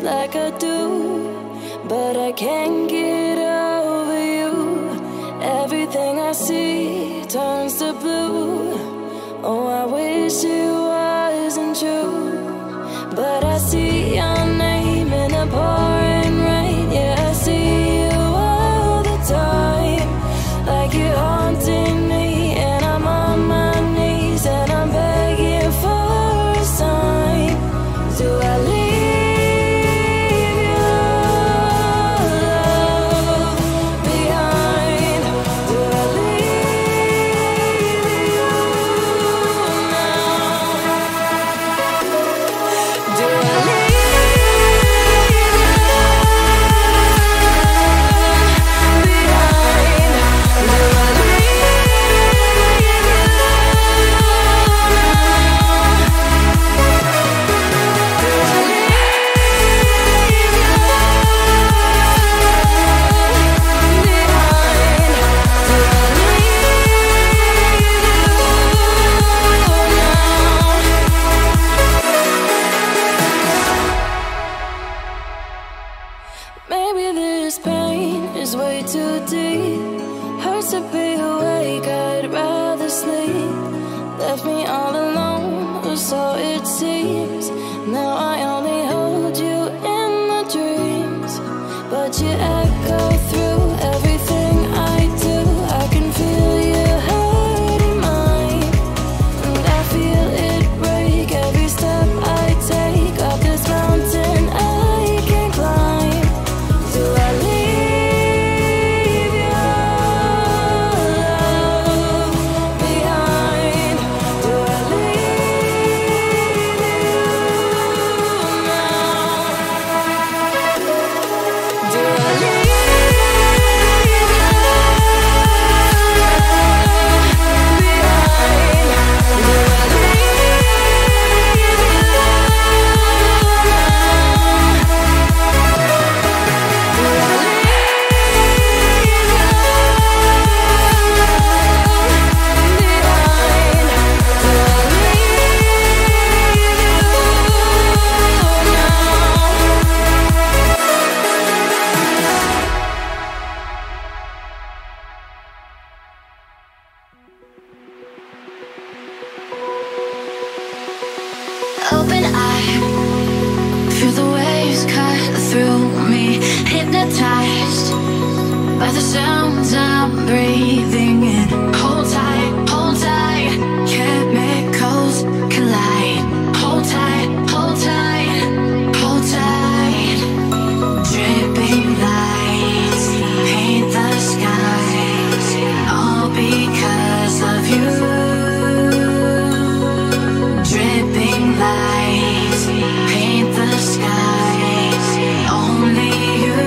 like I do, but I can't get over you. Everything I see turns to blue. Oh, I wish it wasn't true, but I see your name in the pouring rain. Yeah, I see you all the time, like you're haunting me, and I'm on my knees and I'm begging for a sign. Do I leave your love behind? Do I leave you now? Do I leave? Maybe this pain is way too deep. Hurts to be awake, I'd rather sleep. Left me all alone, or so it seems. Now I only hold you in my dreams, but you echo through everything I do. I can feel you hurting mine, and I feel it break every step I take up this mountain I can't climb. Open eye, feel the waves cut through me. Hypnotized by the sounds I'm breathing in. Hold tight, chemicals collide. Hold tight, dripping lights paint the skies, all because of you. Skies, only you.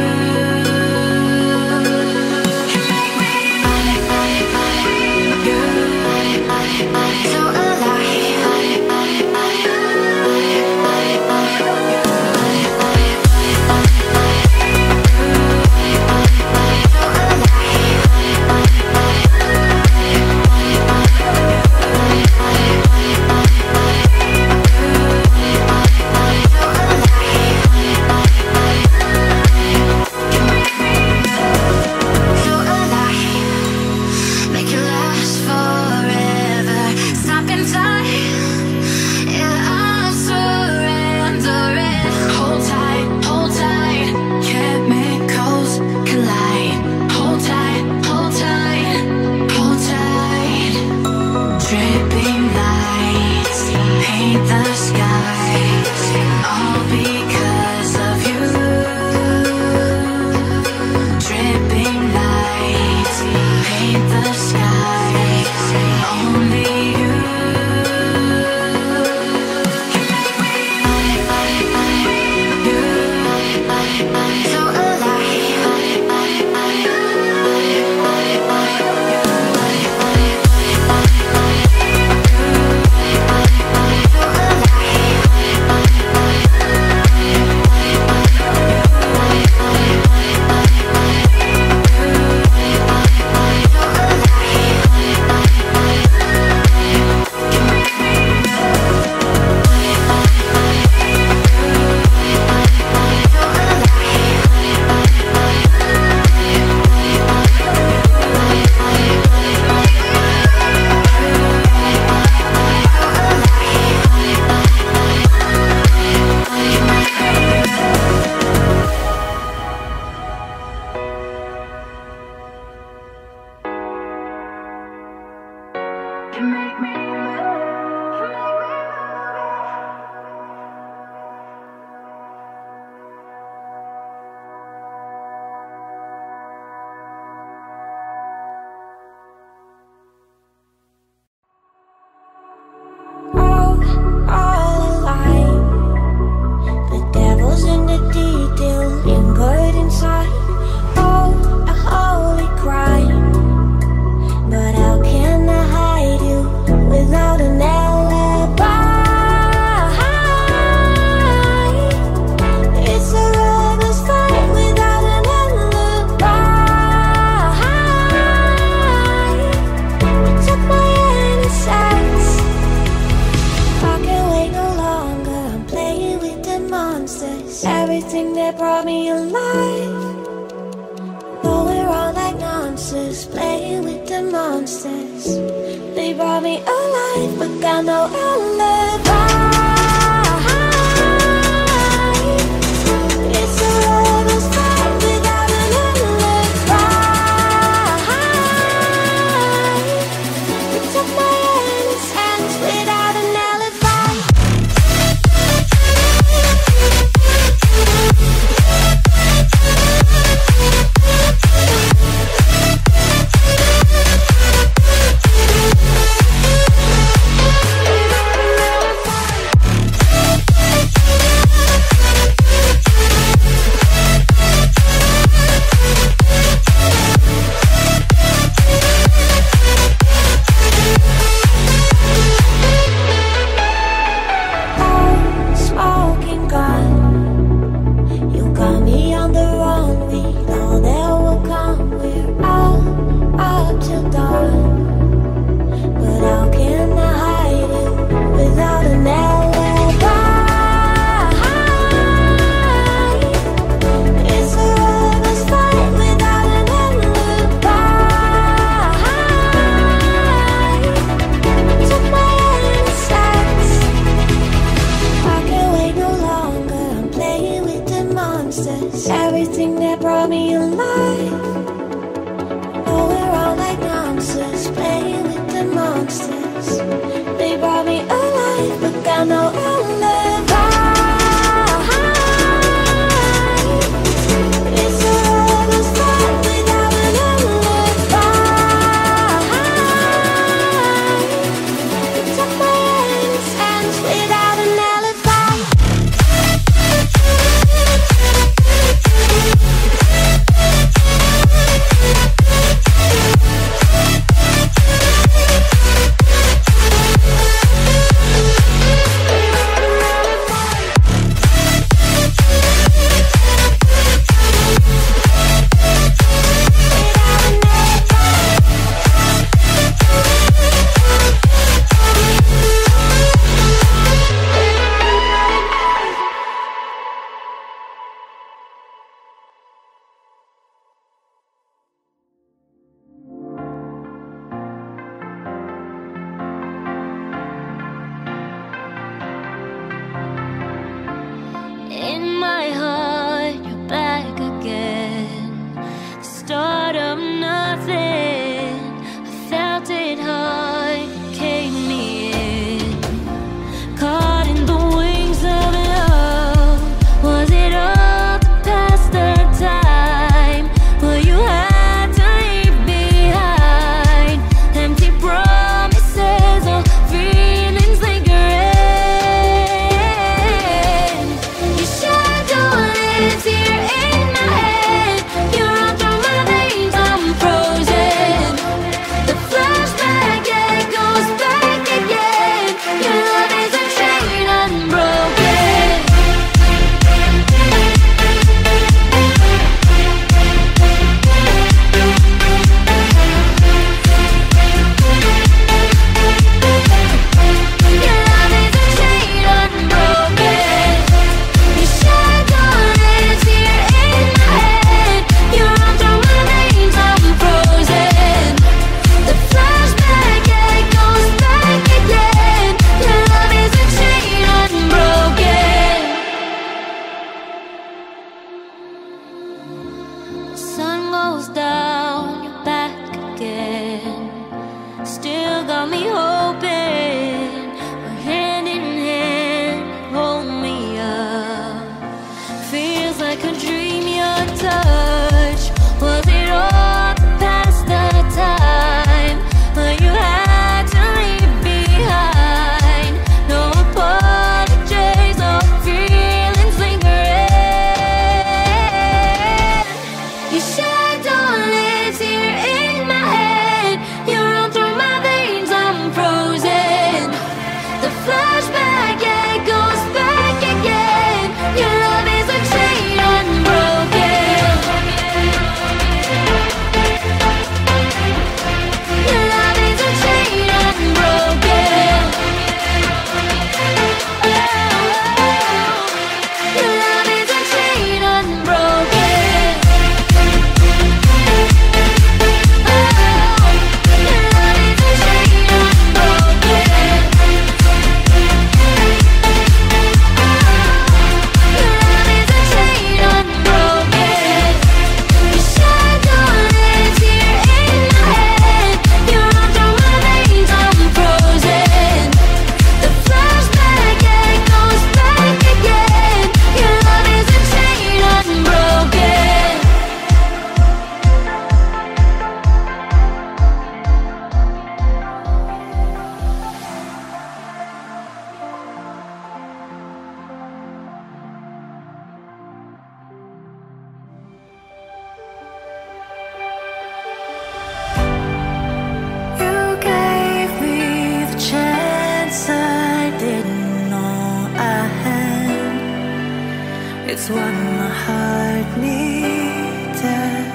me with the monsters. They brought me alive, but got no alibi. It's what my heart needed.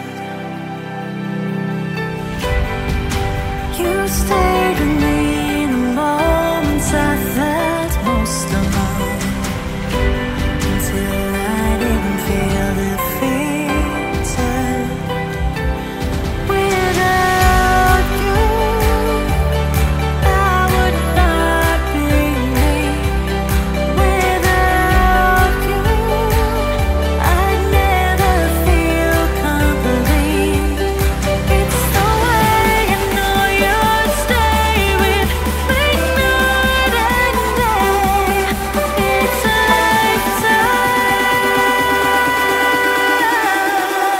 You stayed with me in the moments I felt most alone, until I didn't feel defeated. Without you, I would not be me. Without you, I'd never feel complete. It's the way I know you'd stay with me night and day. It's a lifetime of loving you.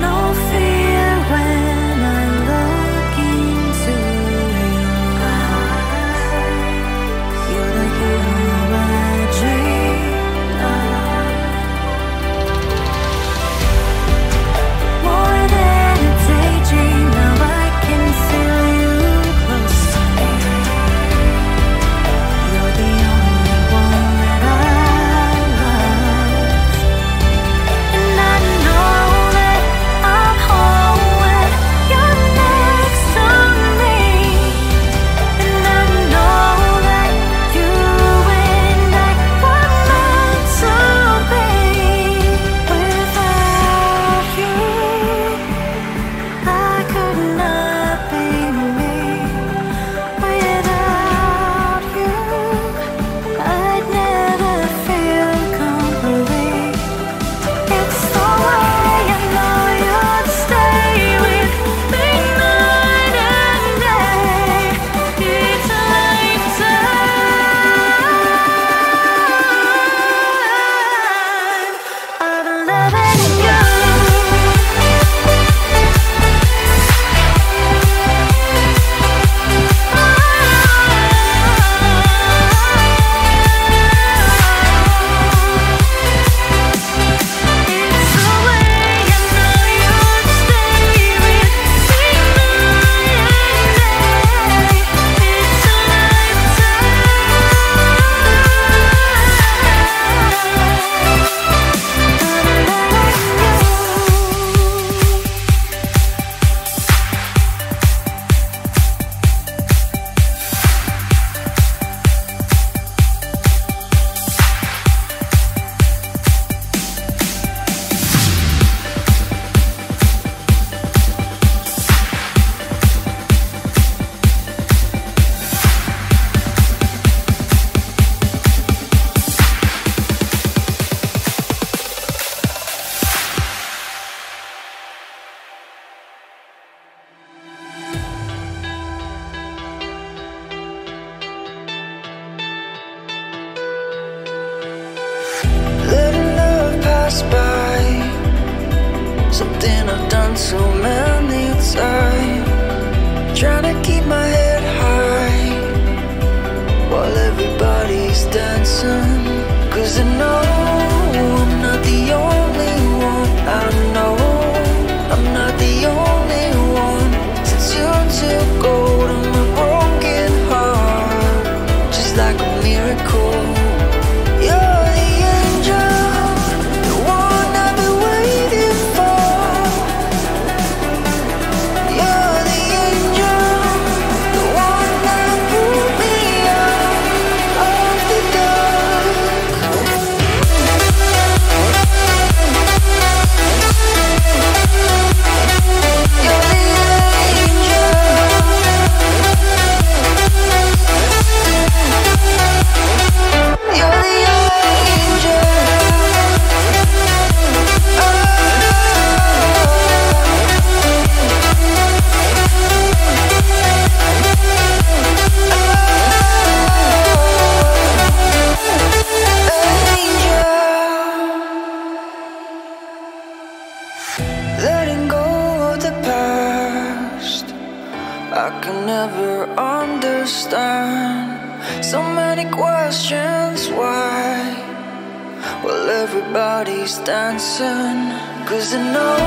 No fear when I look into your eyes. You're the hero I dreamed of. More than a daydream, now I can feel you close to me. You're the only one that I love, and I know that I'm home when you're next to me. And I know that you and I were meant to be. Without you, I could not be me. Without you, I'd never feel complete. It's the way I know you'd stay with me night and day. It's a lifetime of loving by. Something I've done so many times, trying to keep my head high while everybody's dancing. 'Cause I know I'm not the only one. I know I'm not the only one. Since you took hold of my broken heart, just like a miracle. So many questions, why? Well, everybody's dancing, 'cause I know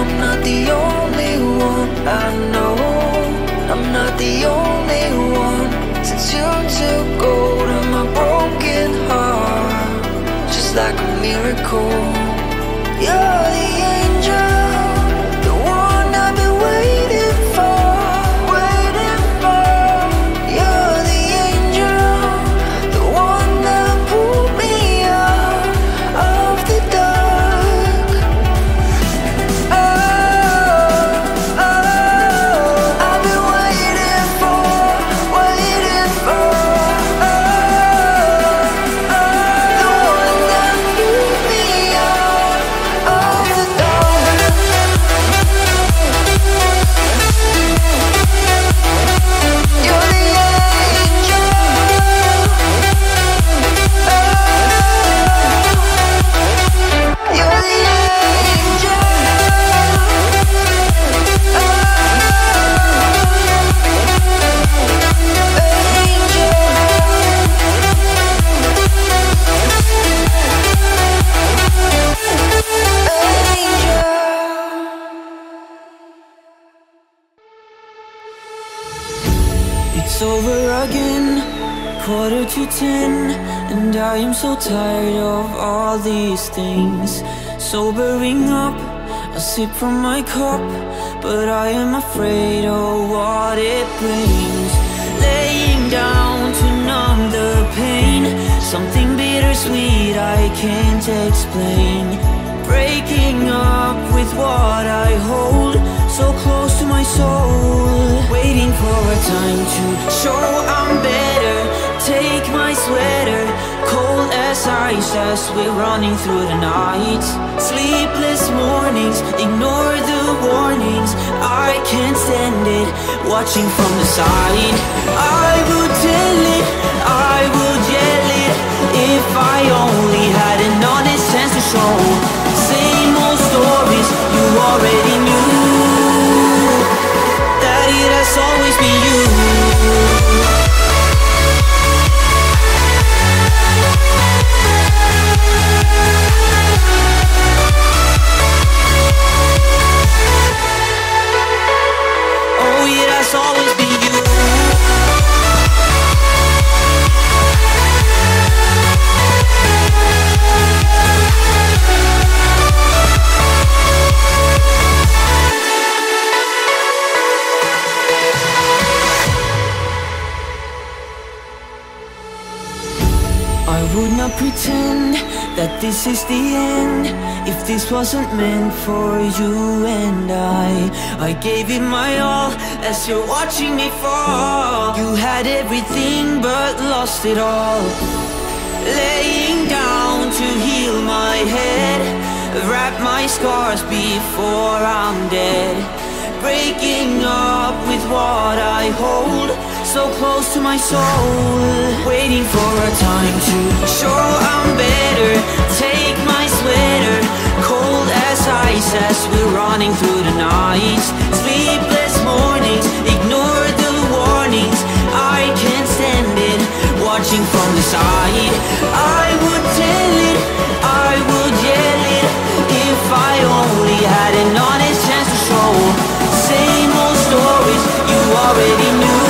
I'm not the only one. I know I'm not the only one. Since you took hold of my broken heart, just like a miracle, you're the angel, the one I've been waiting for. Quarter to 10, and I am so tired of all these things. Sobering up, I sip from my cup, but I am afraid of what it brings. Laying down to numb the pain, something bittersweet I can't explain. Breaking up with what I hold so close to my soul, waiting for a time to show I'm better. Take my sweater, cold as ice, as we're running through the night. Sleepless mornings, ignore the warnings, I can't stand it, watching from the side. I would tell it, I would yell it, if I only had an honest chance to show. Same old stories, you already knew that it has always been you. Oh, yeah, that's always been you. I would not pretend that this is the end, if this wasn't meant for you and I gave it my all, as you're watching me fall. You had everything but lost it all. Laying down to heal my head, wrap my scars before I'm dead. Breaking up with what I hold so close to my soul, waiting for a time to show I'm better. Take my sweater, cold as ice, as we're running through the night. Sleepless mornings, ignore the warnings, I can't stand it, watching from the side. I would tell it, I would yell it, if I only had an honest chance to show. Same old stories, you already knew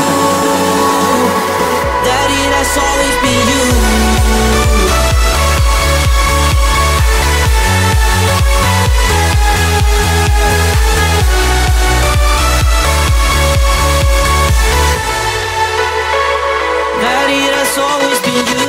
that it has always been you. That it has always been you.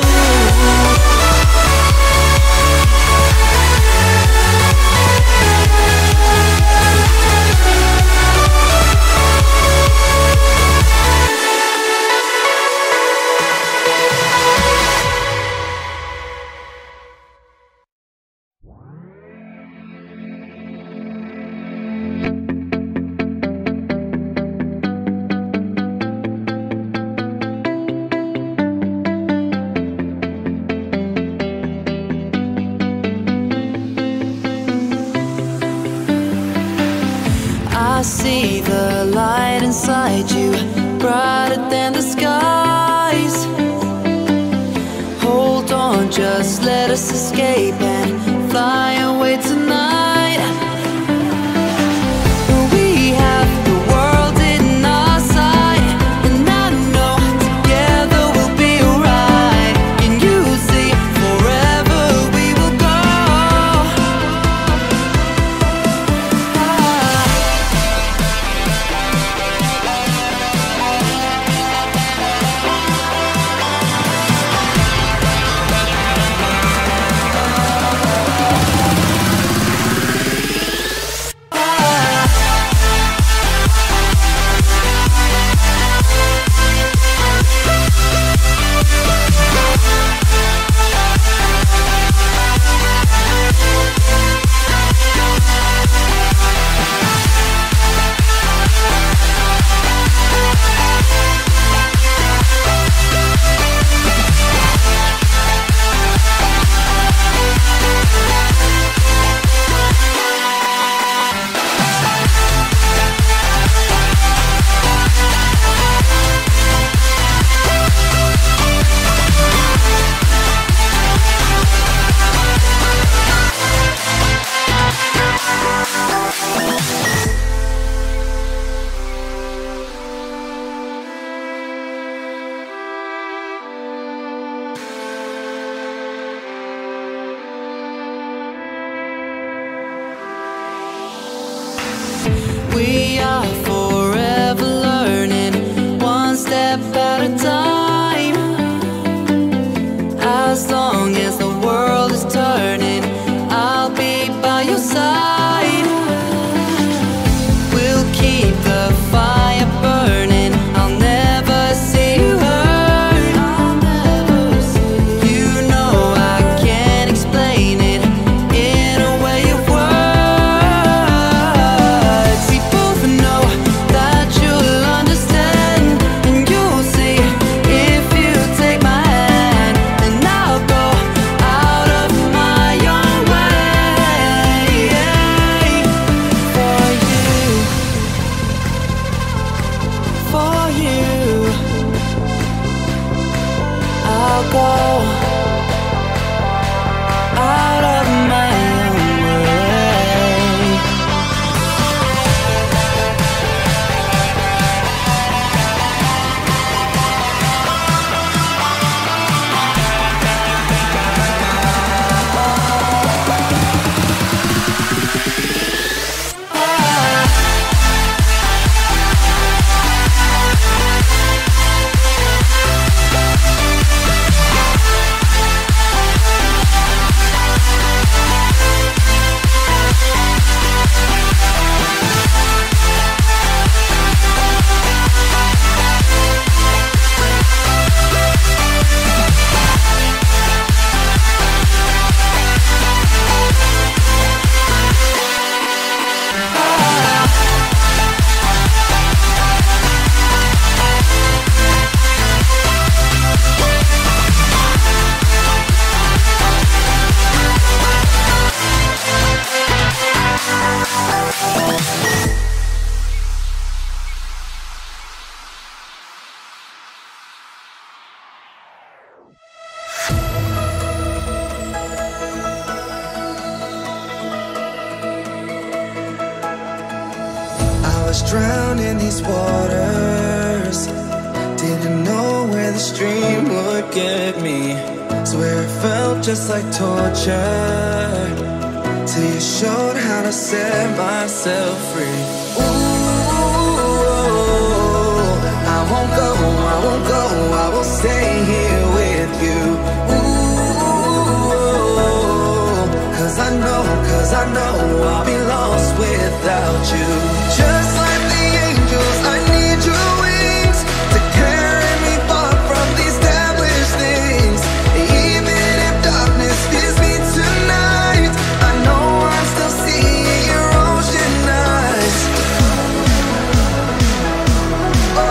won't just let us escape and fly away tonight. We are forever learning, one step at a time. As long as the world is turning, I'll be by your side. We'll keep the fire burning, I'll never see you hurt. You know I can't explain it in a way of words. I'll go out of my own way. I was drowned in these waters, didn't know where the stream would get me. Swear it felt just like torture, till you showed how to set myself free. Ooh, I won't go, I won't go, I will stay here with you. Ooh, cause I know I'll be lost without you. Just like the angels, I need your wings to carry me far from these devilish things. Even if darkness gives me tonight, I know I'm still seeing your ocean eyes. Oh,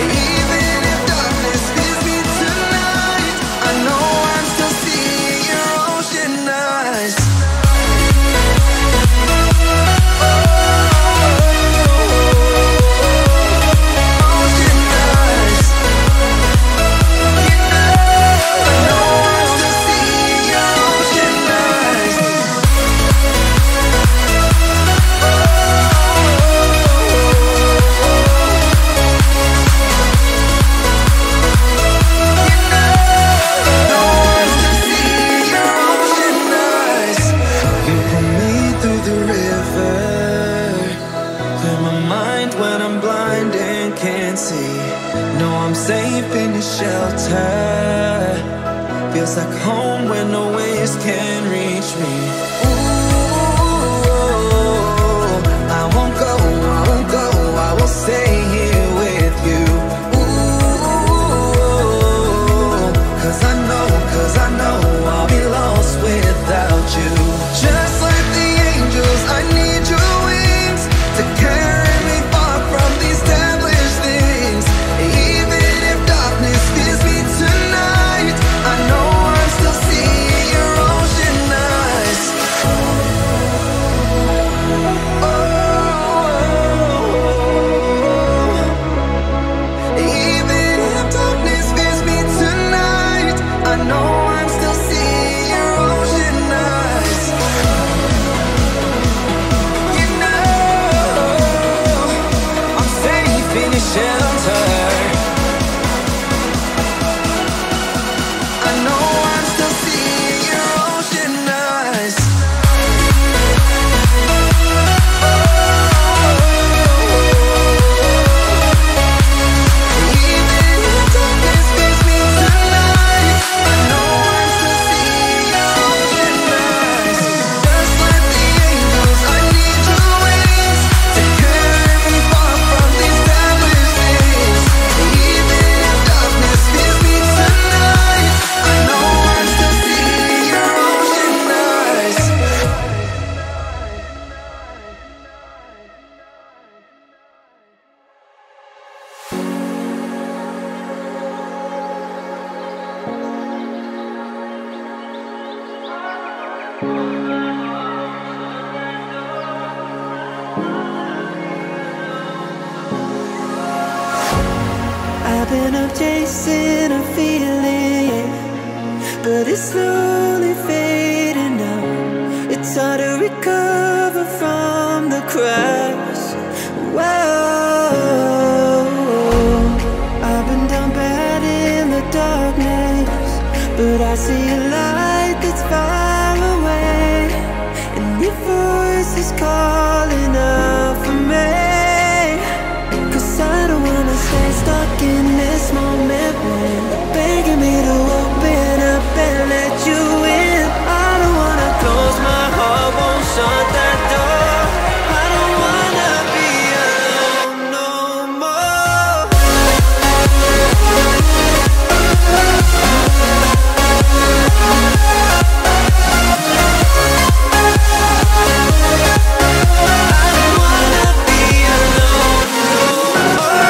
even if darkness gives me tonight, I know I'm still seeing your ocean eyes. safe in the shelter. Feels like home when no waves can reach me. Ooh, I won't go, I will stay here with you. Ooh, cause I know I'll be lost without you. Just like the angels, I need your wings to carry me far from these devilish things. Even if darkness fears me tonight, I know I'm still seeing your ocean eyes. Oh, even if darkness fears me tonight, I know I'm still seeing your ocean eyes. You know I'm safe in your shelter. I know I'm still seeing your ocean eyes. Even if darkness fears me tonight, I know I'm still seeing your ocean eyes. Just like the angels, I need your wings to carry me far from these devilish things. Even if darkness fears me tonight, I know I'm still seeing your ocean eyes. I've been up chasing a feeling, yeah, but it's slowly fading now. It's hard to recover from the crash. Whoa, I've been down bad in the darkness, but I see a light that's far away, and your voice is calling out for me. Stay stuck in this moment when you're begging me to open up and let you in. I don't wanna close my heart, won't shut that door. I don't wanna be alone no more. I don't wanna be alone no more.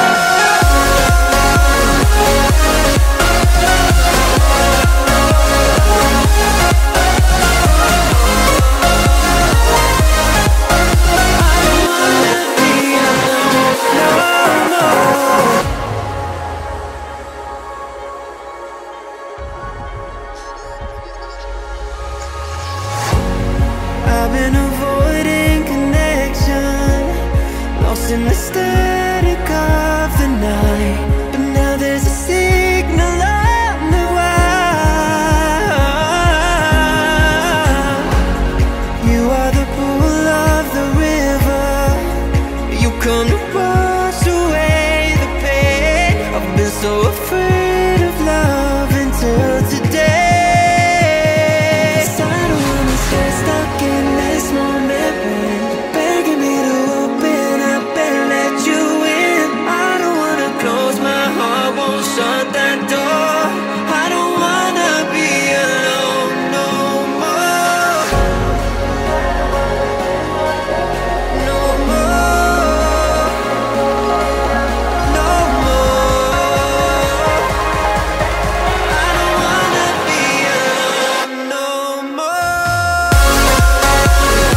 I've been avoiding connection, lost in the static of the night, but now there's a signal on the wire. You are the pool of the river, you come to wash away the pain. I've been so afraid of love until today. 'Cause I don't wanna stay stuck in this moment when you're begging me to open up and let you in. I don't wanna close my heart, won't shut that door. I don't wanna be alone no more. No more. No more. I don't wanna be alone no more. I don't wanna be alone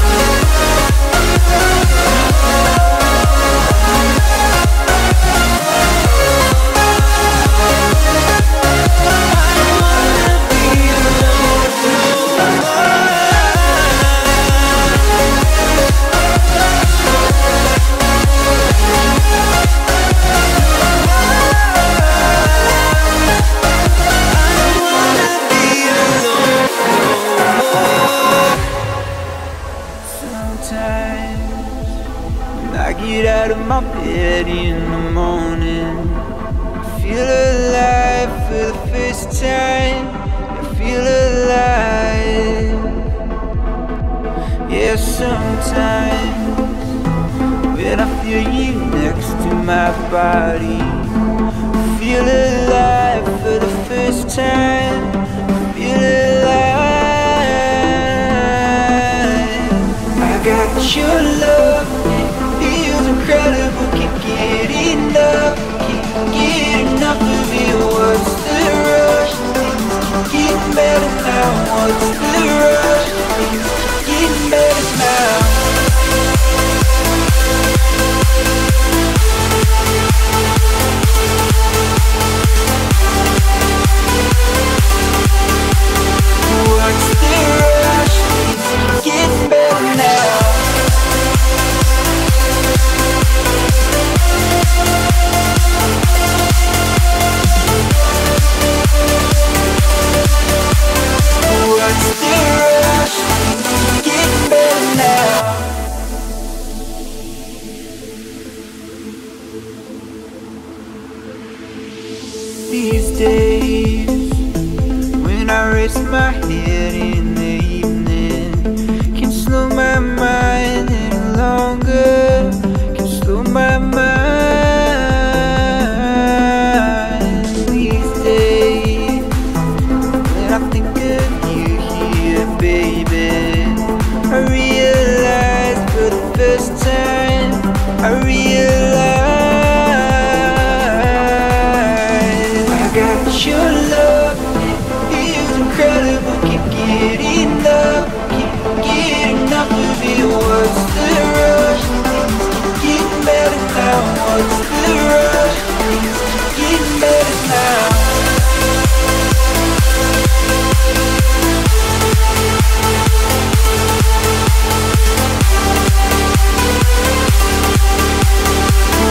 Sometimes when I get out of my bed in the morning, I feel alive for the first time. I feel alive. Yeah, sometimes when I feel you next to my body, I feel alive for the first time. I feel alive. I got your love, it feels incredible. Can't get enough, can't get enough of it. What's the rush? Things keep getting better now. What's the rush? Things keep getting better now. What's the rush? Things keep getting better now. These days, when I rest my head in the evening, can slow my mind any longer, can slow my mind. These days, when I think of you here, baby, I realize for the first time, I realize your love, it feels incredible. Can't get enough, can't get enough of it. What's the rush? Things keep getting better now. What's the rush? Things keep getting better now.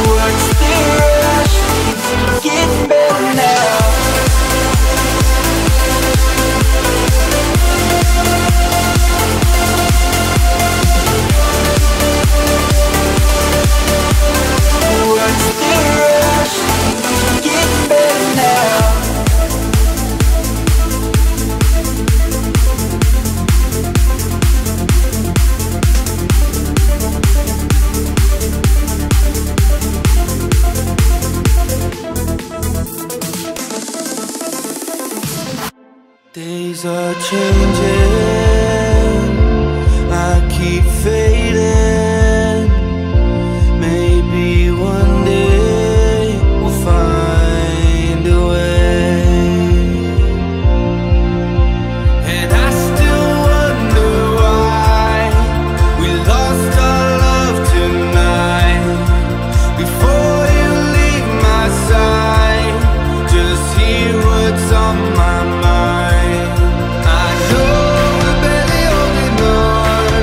What's the rush? Things keep getting better now. Days are changing, I keep fading. Maybe one day we'll find a way. And I still wonder why we lost our love tonight. Before you leave my side, just hear what's on my mind. I know we're barely holding on.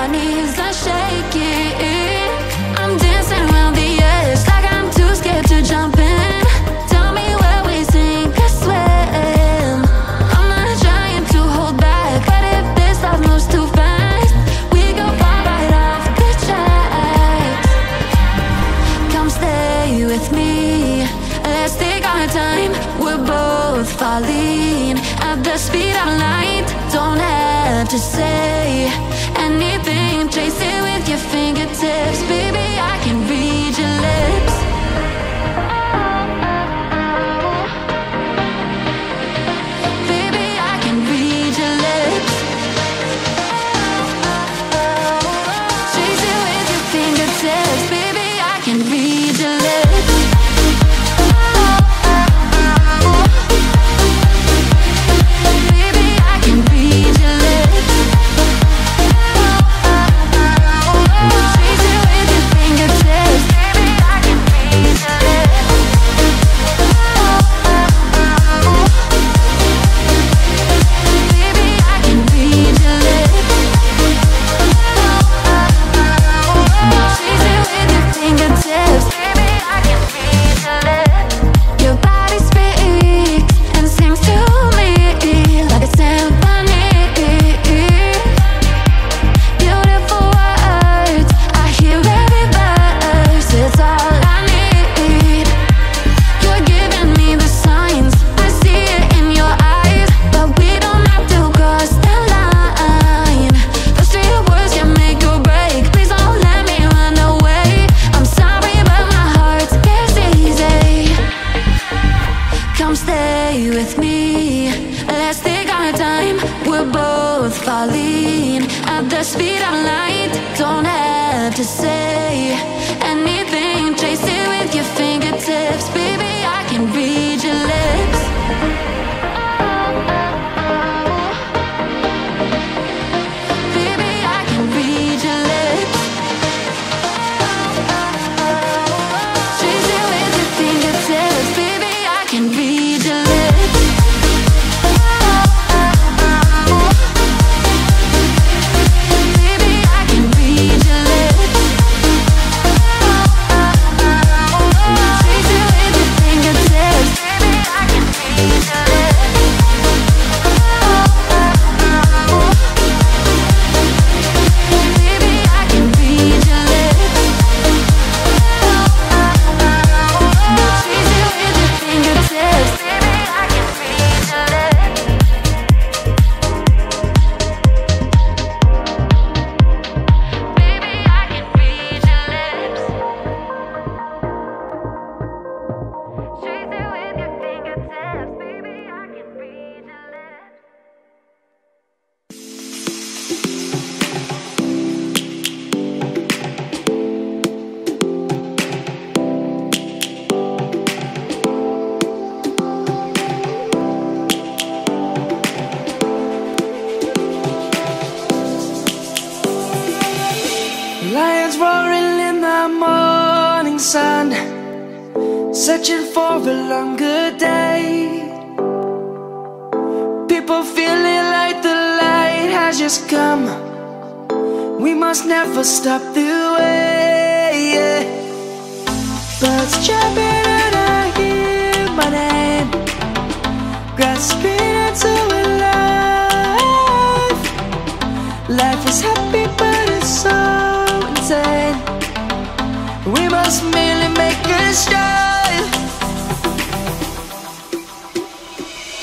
my knees are shaking. I'm dancing around the edge like I'm too scared to jump in. Tell me where we sink or swim. I'm not trying to hold back, but if this life moves too fast, we go fly right off the tracks. Come stay with me, let's take our time. We're both falling at the speed of light. Don't have to say anything, trace it with your fingertips. Baby, I can read your lips. Baby, I can read your lips. Trace it with your fingertips. Baby, I can read your lips.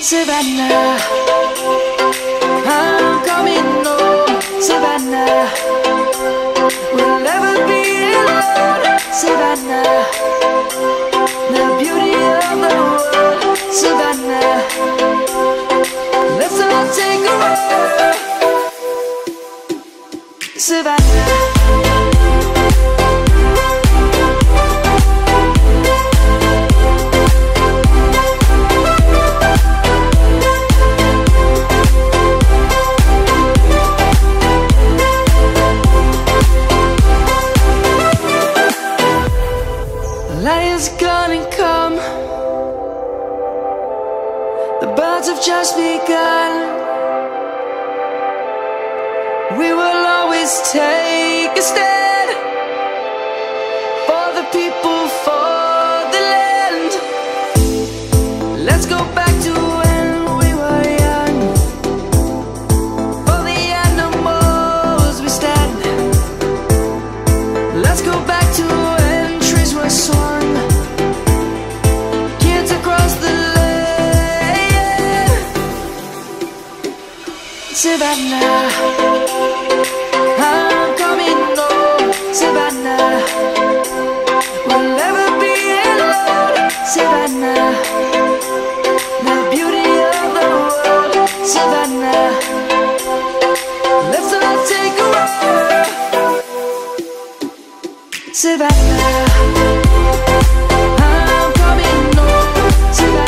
Savannah, I'm coming home. Savannah, we'll never be alone. Savannah, the beauty of the world. Savannah, let's all take a ride. Savannah. Just begun. We will always Let's take a stand for the people, for the land. Let's go back to when we were young. For the animals we stand. Let's go back to when trees were swung. Kids across the land. Savannah, Savannah, we'll never be alone. Savannah, the beauty of the world. Savannah, let's all take a walk. Savannah, Savannah, we'll never be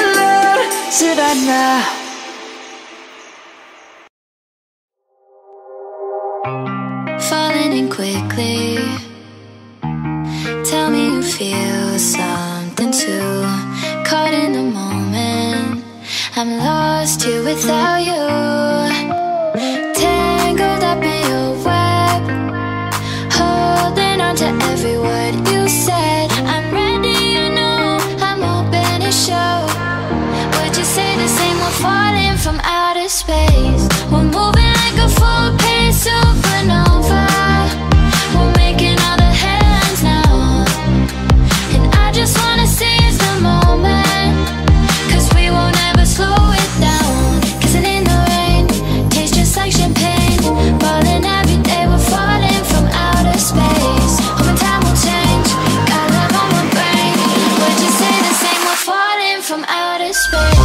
alone. Savannah. Falling in quickly. Tell me you feel something too. Caught in the moment. I'm lost here without you. Falling from outer space, we're moving like a full-paced supernova. We're making all the headlines now, and I just wanna seize the moment, 'cause we won't ever slow it down. Kissing in the rain, tastes just like champagne. Falling every day, we're falling from outer space. Hoping time will change, got love on my brain. Would you say the same? We're falling from outer space.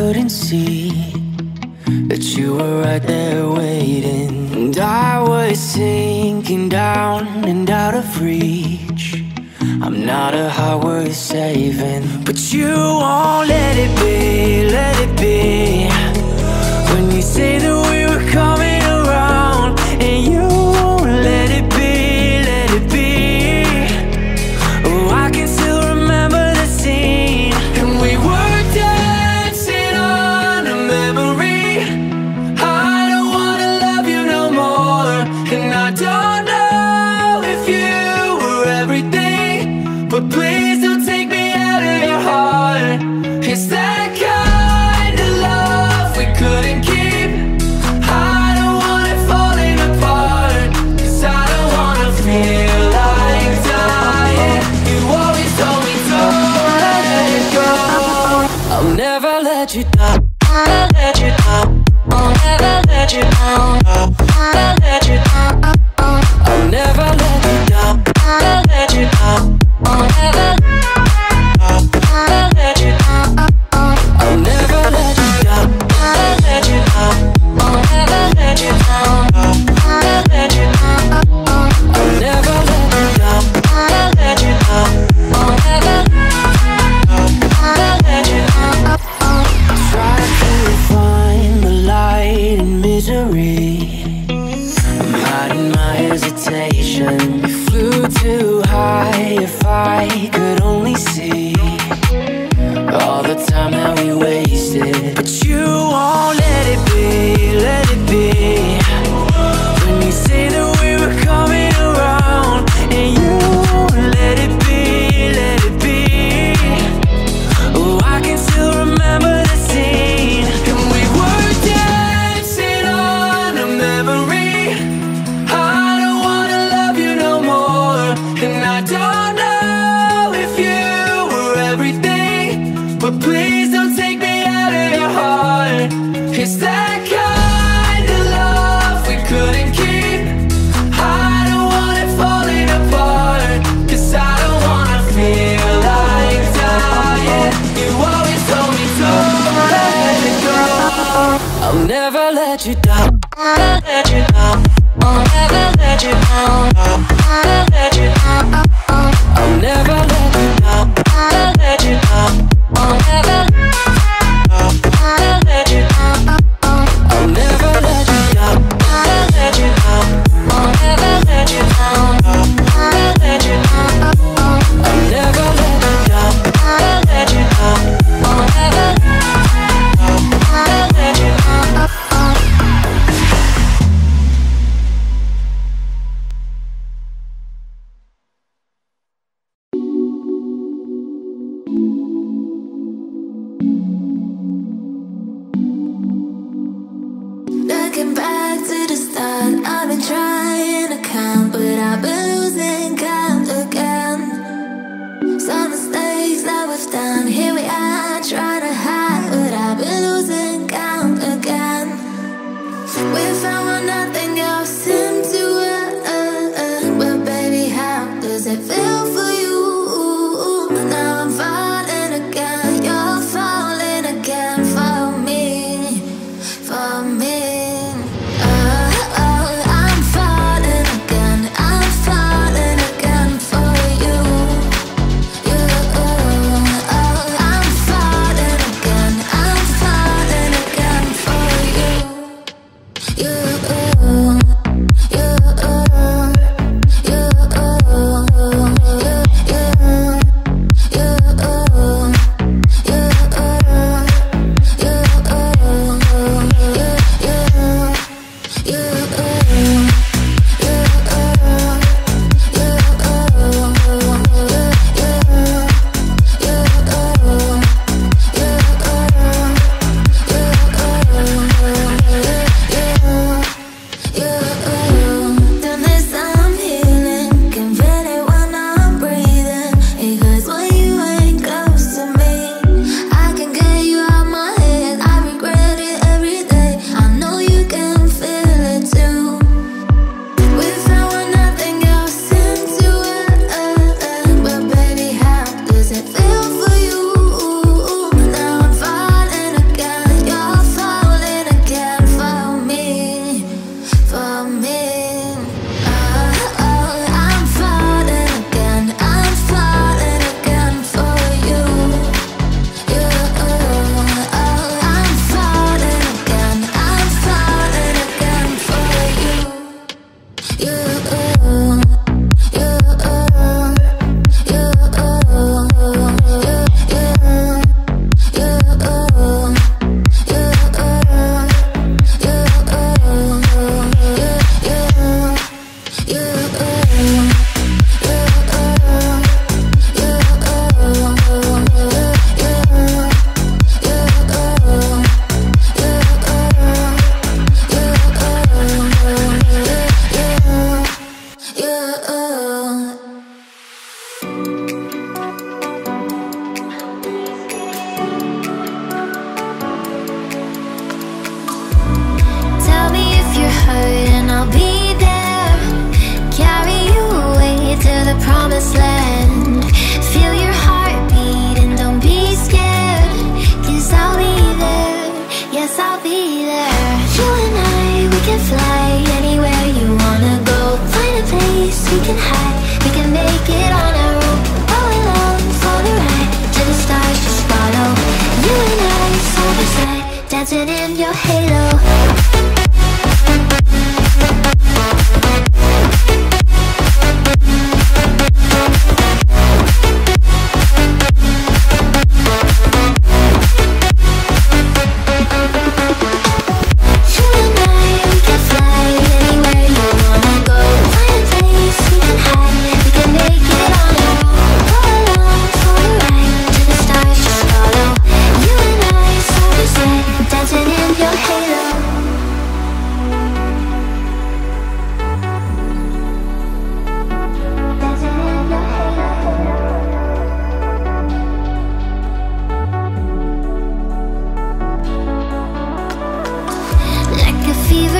Couldn't see that you were right there waiting, and I was sinking down and out of reach. I'm not a high worth saving, but you won't let it be, let it be. When you say that we were coming around, and you won't let it be, let it be. all the time that we wasted. But you won't let it be, let it be. When you say that we were coming around, and you won't let it be, let it be. Oh, I can still remember the scene, and we were dancing on a memory. I don't wanna love you no more, and I don't know. But please don't take me out of your heart. It's that kind of love we couldn't keep. I don't want it falling apart, 'cause I don't wanna feel like dying. You always told me don't let it go. I'll never let you down, I'll never let you down, I'll never let you down, I'll never let you down, I'll never let you down, I'll never let you down. I'll never let you down. I'll never let you down. I'll never let you down. I'll never let you down. I'll never let you down. I'll never let you down. I'll never let you down. I'll never let you down.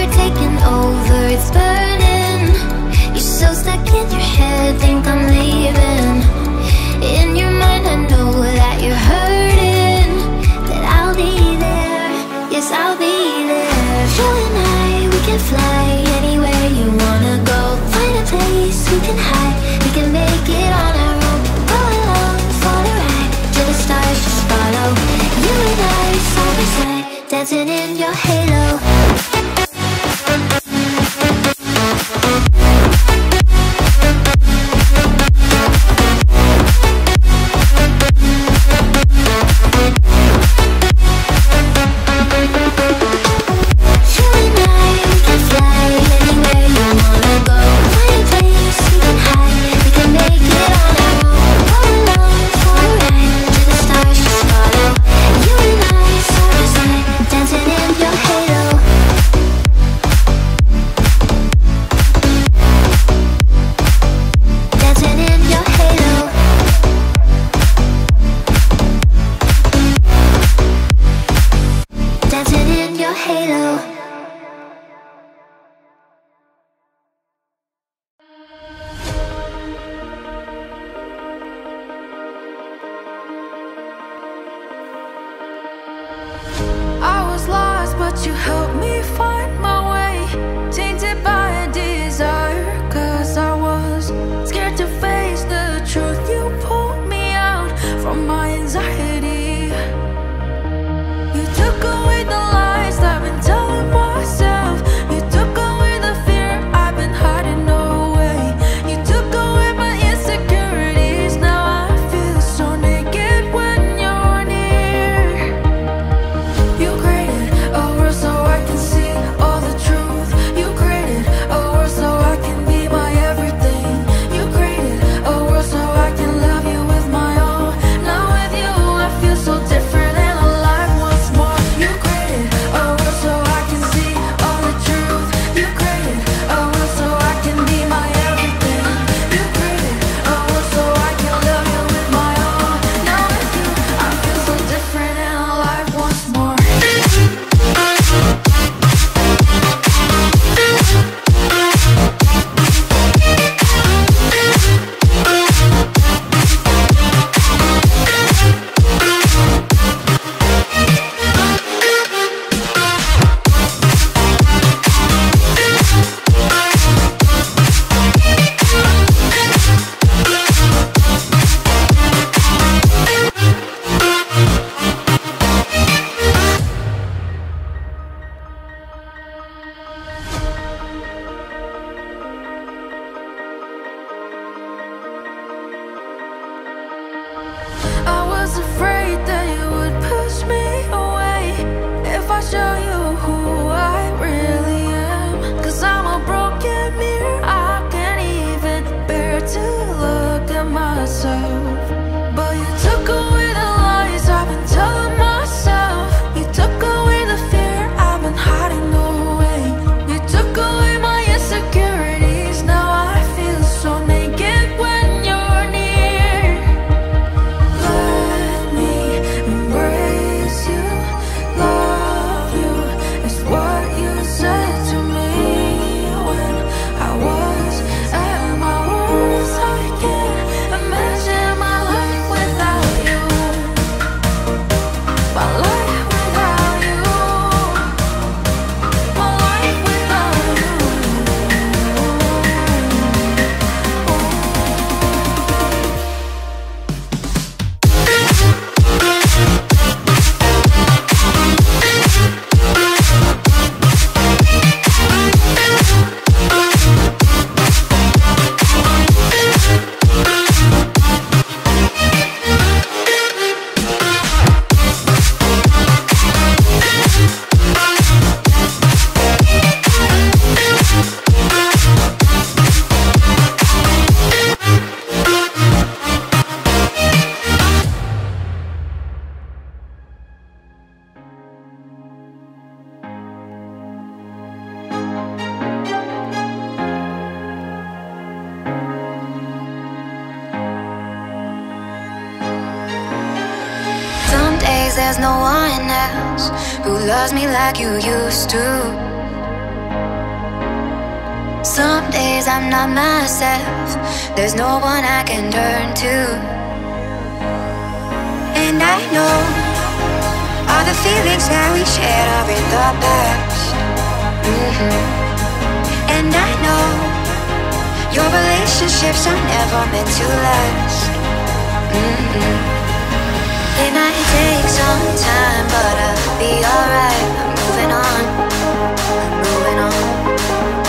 we're taking over, it's burning. You're so stuck in your head, think I'm leaving. In your mind I know that you're hurting, that I'll be there, yes I'll be there. You and I, we can fly anywhere you wanna go. Find a place we can hide, we can make it on our own. Go along, follow the ride, till the stars just follow. You and I, side by side, dancing in your halo. There's no one else who loves me like you used to. Some days I'm not myself. There's no one I can turn to. And I know all the feelings that we shared are in the past. And I know your relationships are never meant to last. It might take some time, but I'll be alright. I'm moving on, I'm moving on.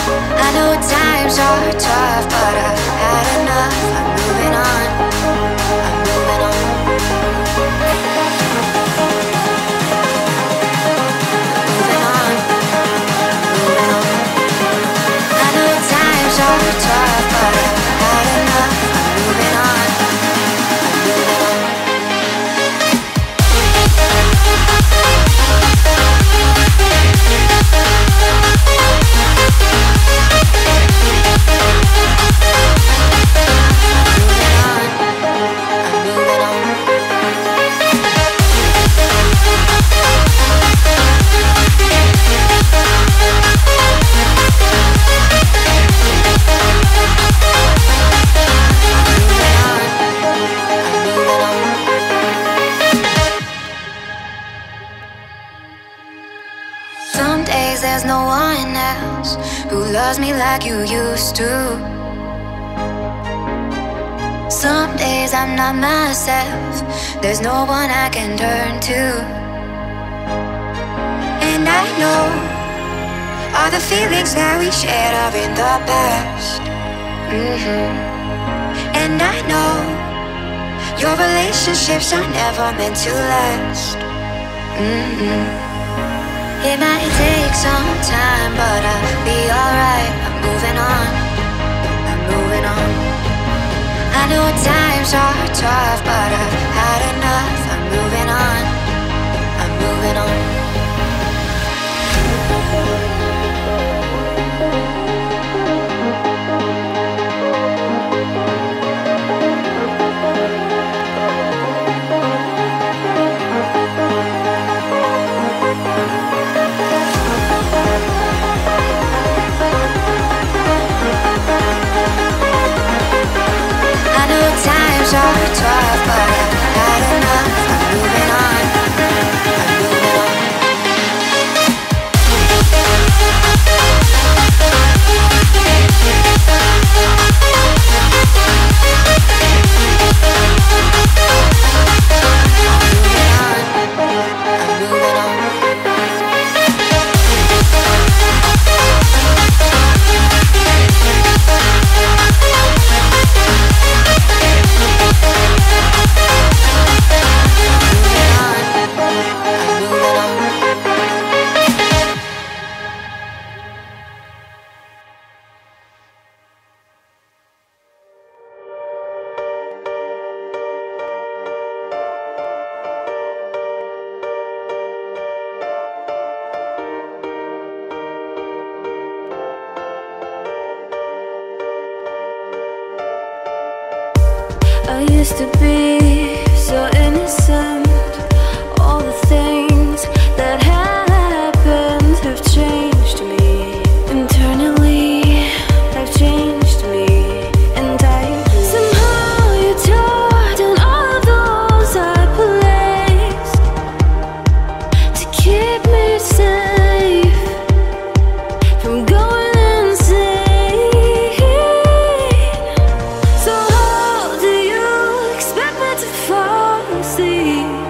I know times are tough, but I've had enough. I'm moving on, I'm moving on. Moving on, moving on. I know times are tough, but I've had enough. I'm moving on, I'm moving on. There's no one else who loves me like you used to. Some days I'm not myself. There's no one I can turn to. And I know all the feelings that we shared are in the past. And I know your relationships are never meant to last. It might take some time, but I'll be alright. I'm moving on, I'm moving on. I know times are tough, but I've had enough. I'm moving on, I'm moving on. Times are tough, but I've had enough. I'm moving on, I'm moving on. I'm moving on, I'm moving on. See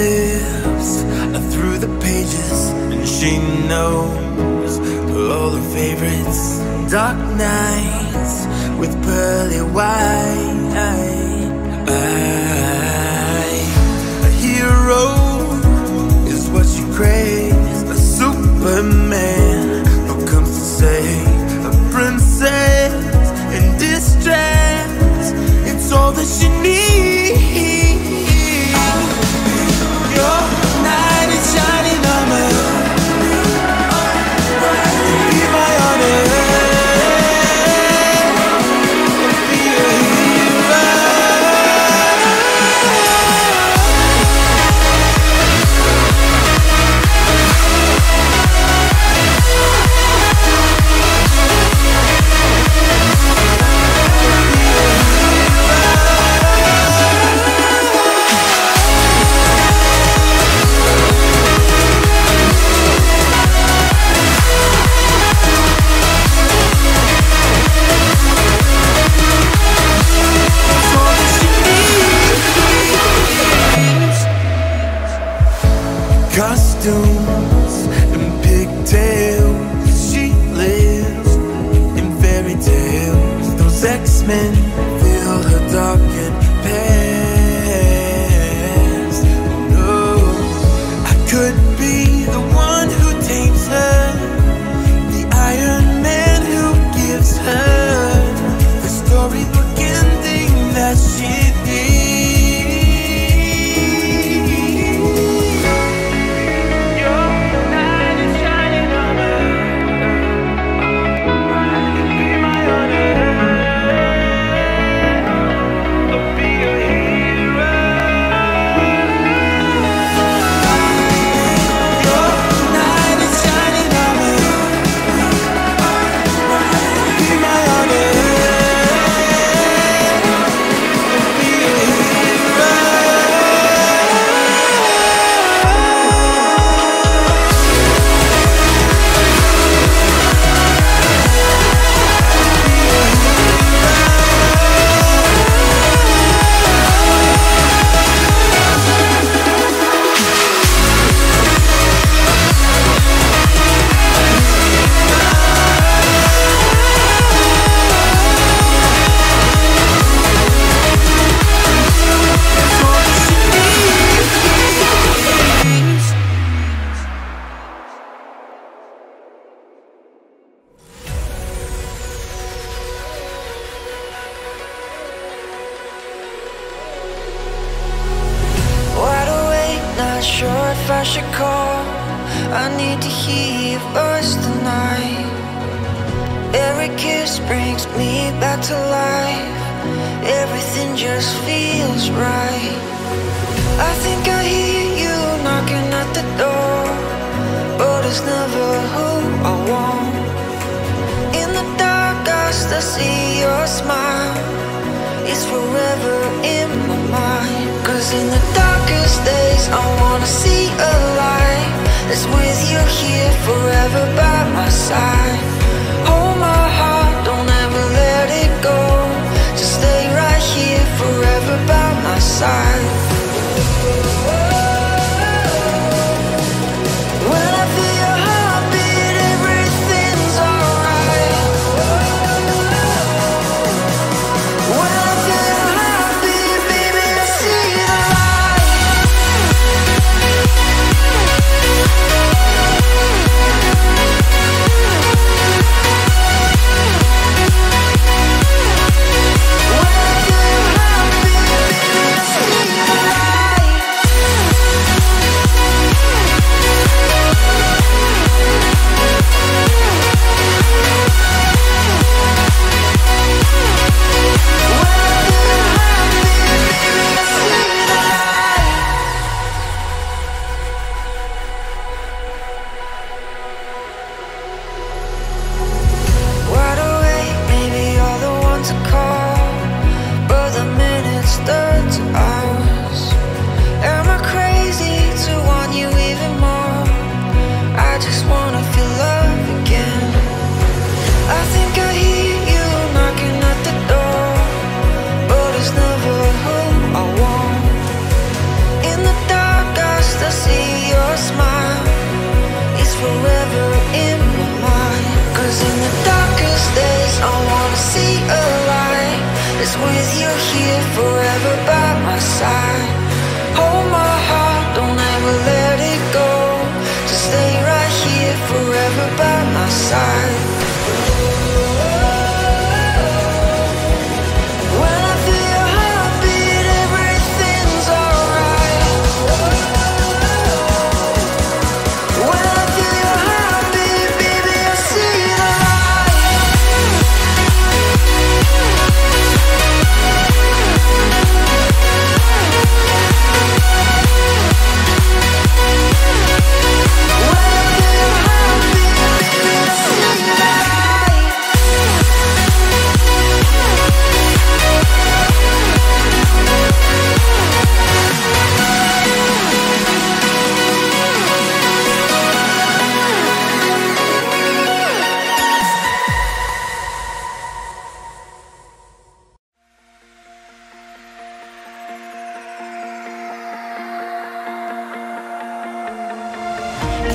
lives through the pages, and she knows all her favorites. Dark nights with pearly white. A hero is what you crave, a Superman who comes to save a princess in distress. It's all that she needs. You're shining armor, be my honor, be a hero. Costumes and pigtails, she lives in fairy tales. Those X-Men fill her darkened past. No, I could be the one who tames her, the Iron Man who gives her the storybook ending that she. side.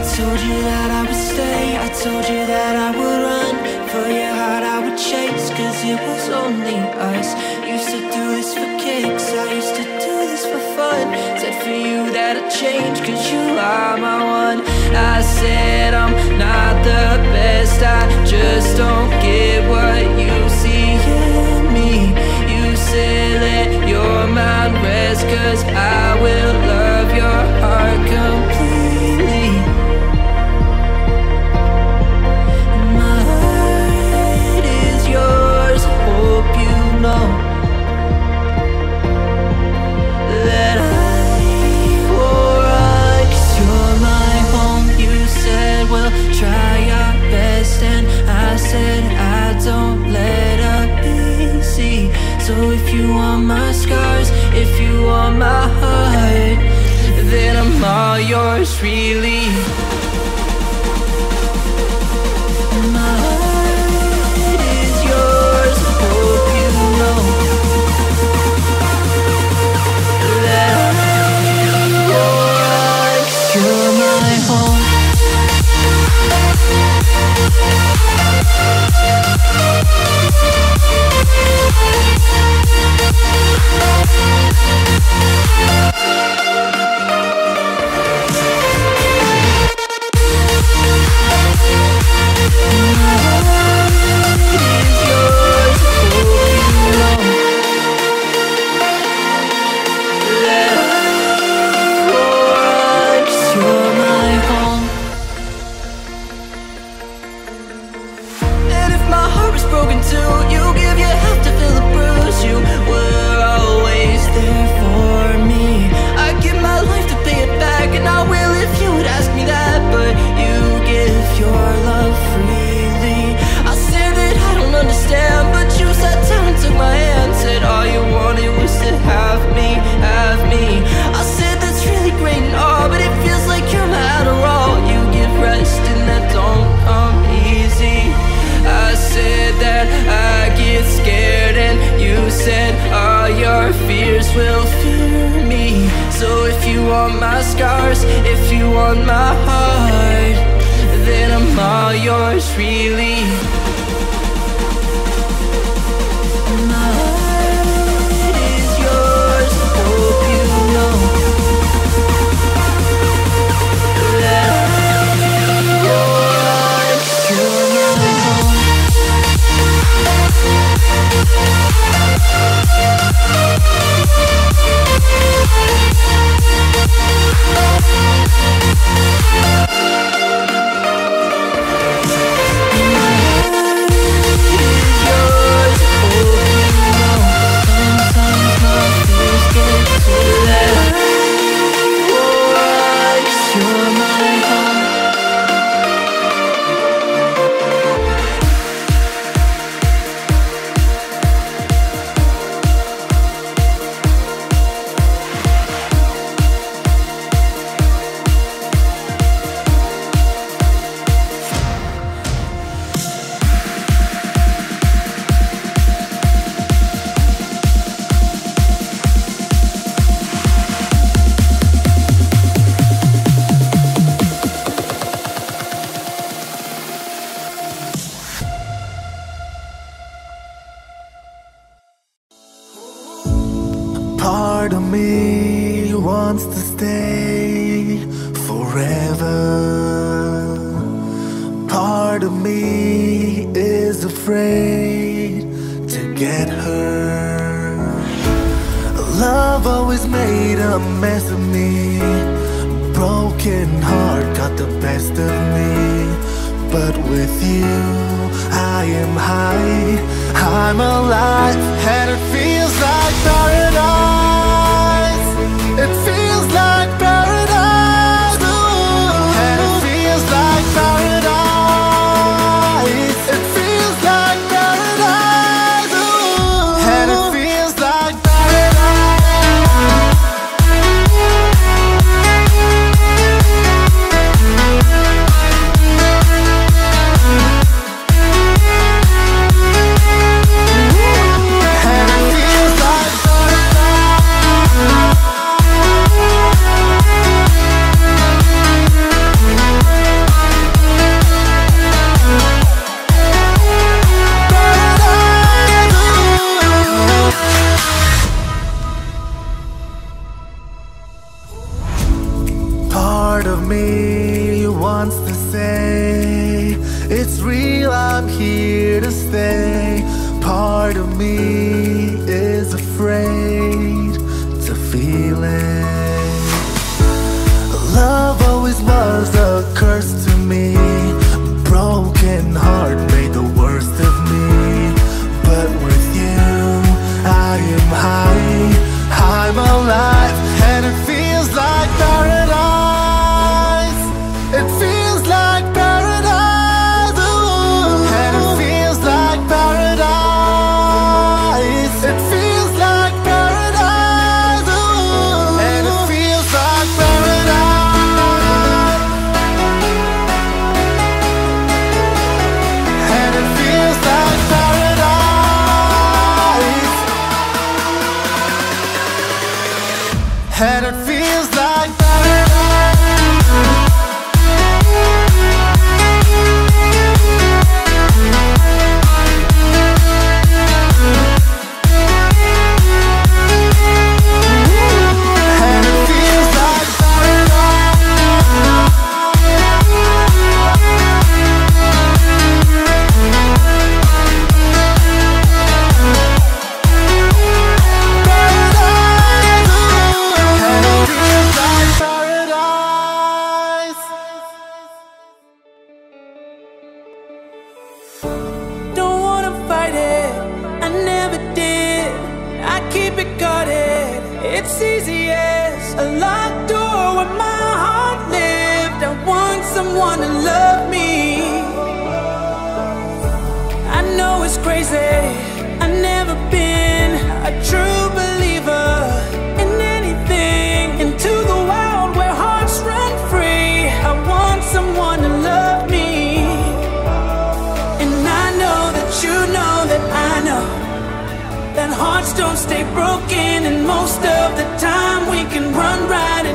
I told you that I would stay, I told you that I would run. For your heart I would chase, cause it was only us. Used to do this for kicks, I used to do this for fun. Said for you that I'd change, cause you are my one. I said I'm not the best, I just don't get what you see in me. You said let your mind rest, cause I will love your heart completely. If you want my scars, if you want my heart, then I'm all yours, really. My heart is yours, hope you know that I'm yours. You're my home. Will fear me. So if you want my scars, if you want my heart, then I'm all yours, really. My heart is yours, hope you know that I'm yours. You're my home. Part of me wants to stay forever. Part part of me is afraid to get hurt. Love always made a mess of me. Broken heart got the best of me. But with you, I am high. I'm alive, and it feels like paradise. It feels like paradise. Ooh. And it feels like paradise. It feels like paradise. Ooh. And it feels like broken, and most of the time we can run right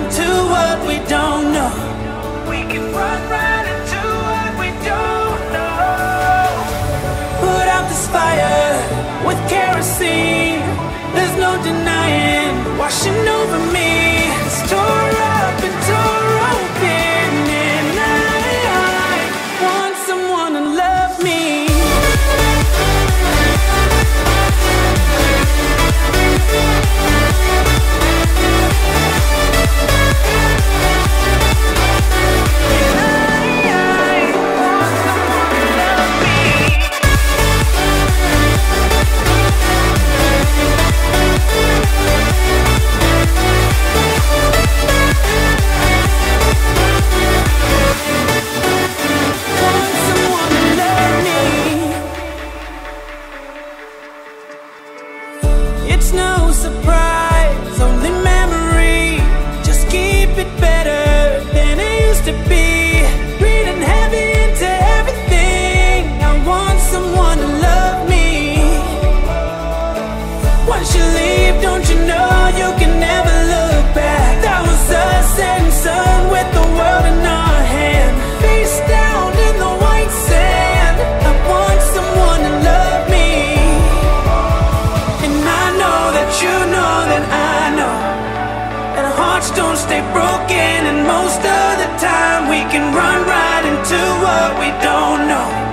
into what we don't know.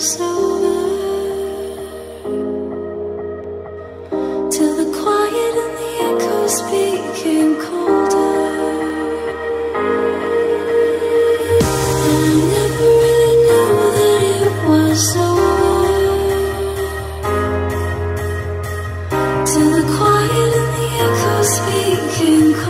was over, till the quiet and the echoes became colder. And I never really knew that it was over, till the quiet and the echoes became colder.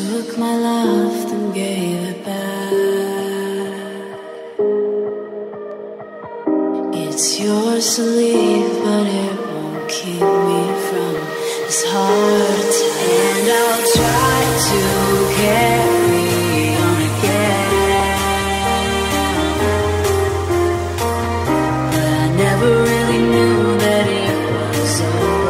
Took my love and gave it back. It's yours to leave, but it won't keep me from this heart attack. And I'll try to carry on again, but I never really knew that it was over.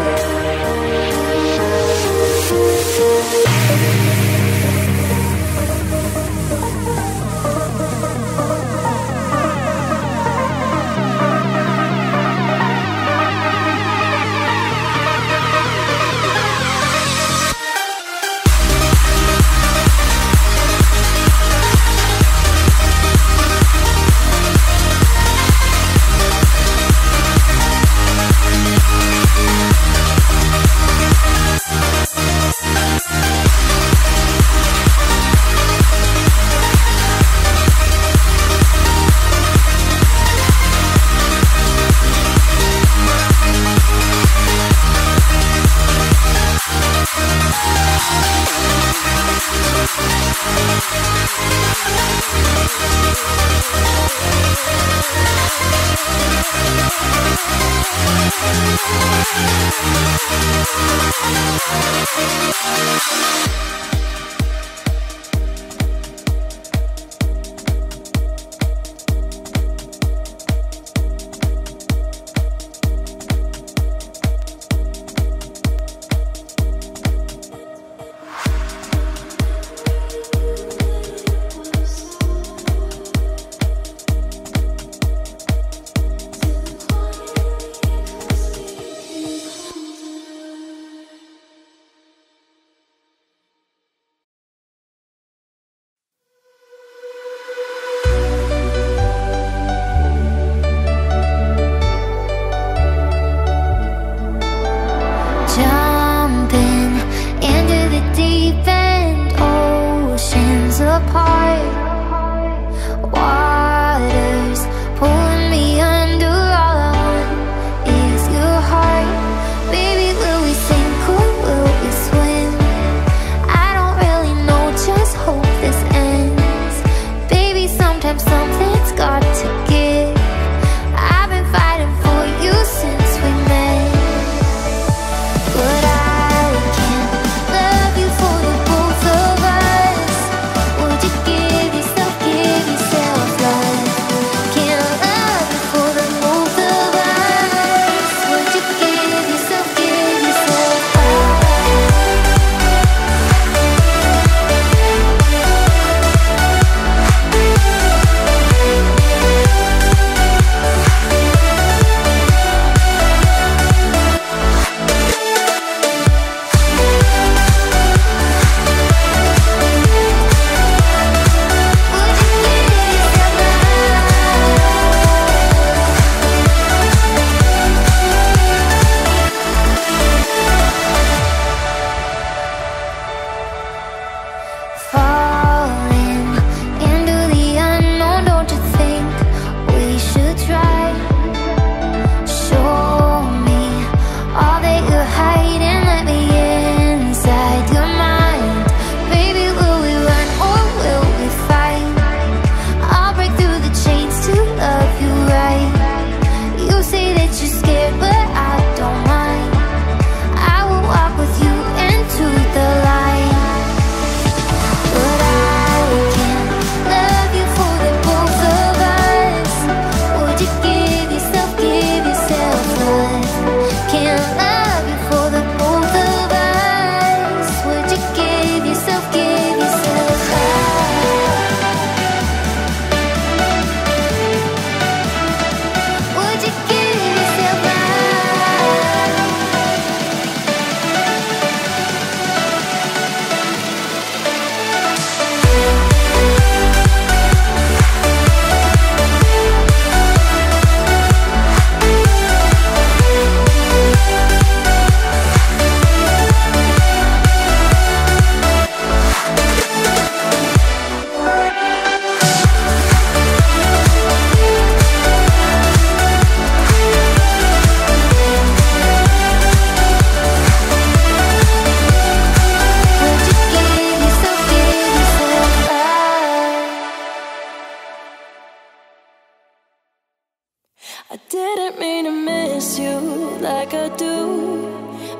I didn't mean to miss you like I do,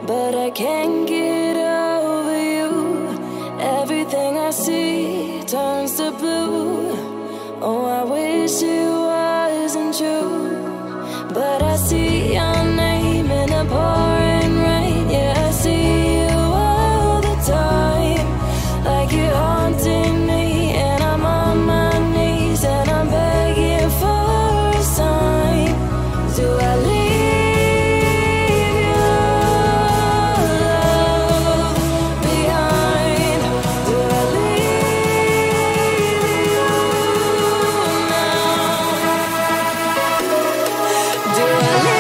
but I can't get over you. Everything I see turns to blue. Oh, I wish it wasn't true, but I see your name in a pouring rain. Yeah, I see you all the time, like you're haunting me, and I'm on my knees and I'm begging for a sign. Do I leave your love behind? Do I leave you now? Do I leave?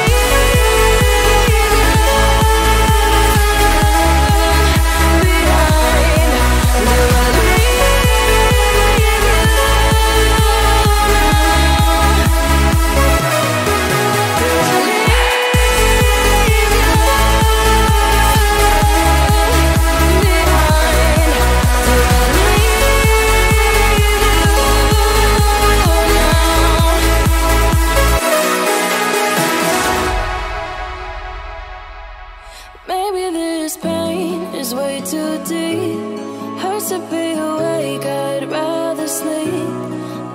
Maybe this pain is way too deep. Hurts to be awake, I'd rather sleep.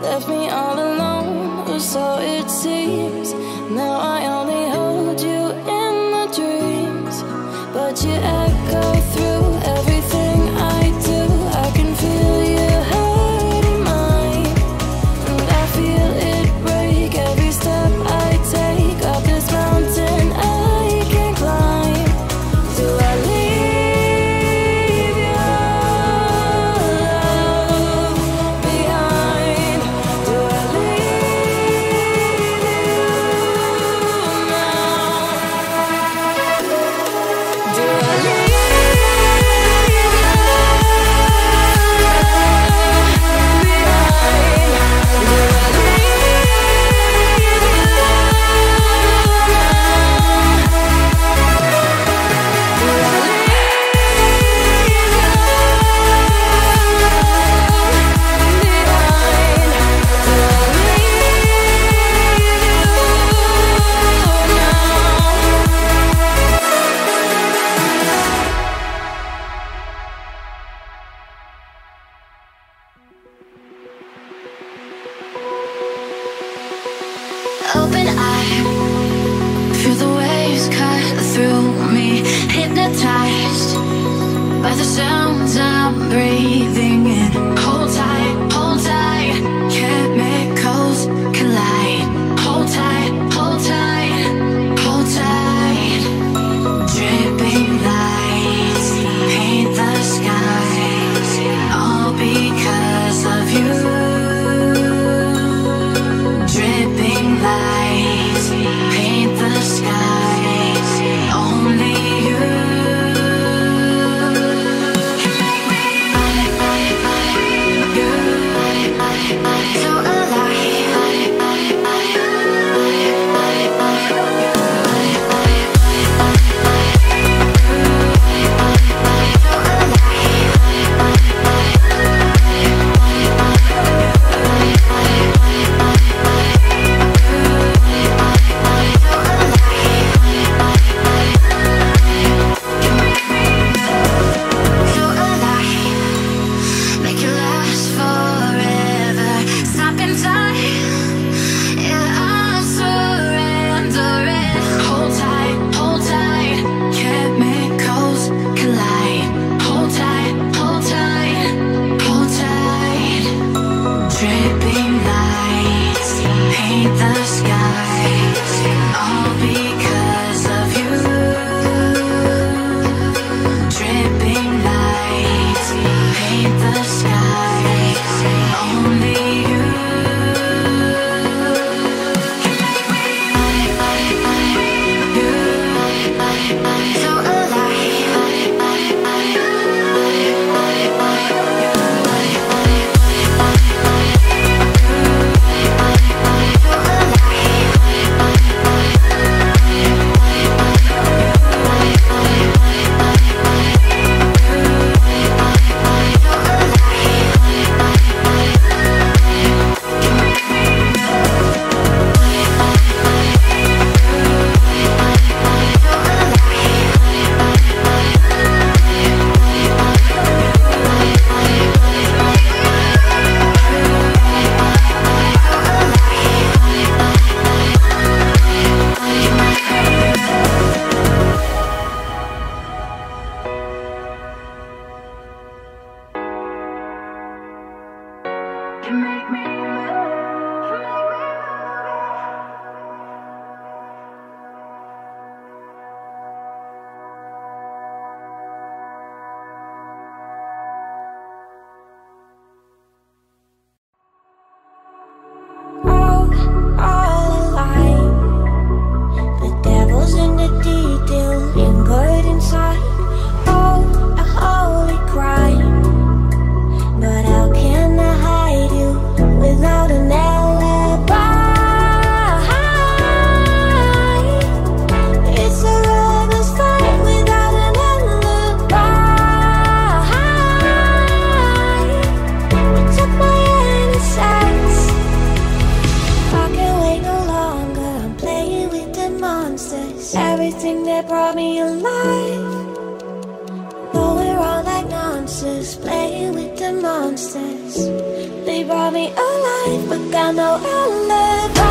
Left me all alone, or so it seems. Now I only hold you in my dreams, but you echo through everything I do. I can feel you hurting mine, and I feel it break every step I take up this mountain I can't climb. Open eye, feel the waves cut through me. Hypnotized by the sounds I'm breathing in. Hold tight, chemicals collide. Hold tight, hold tight. Dripping lights paint the skies, all because of you. Only you can make me. thing that brought me alive. Though we're all like monsters, playing with the monsters, they brought me alive, but got no alibi.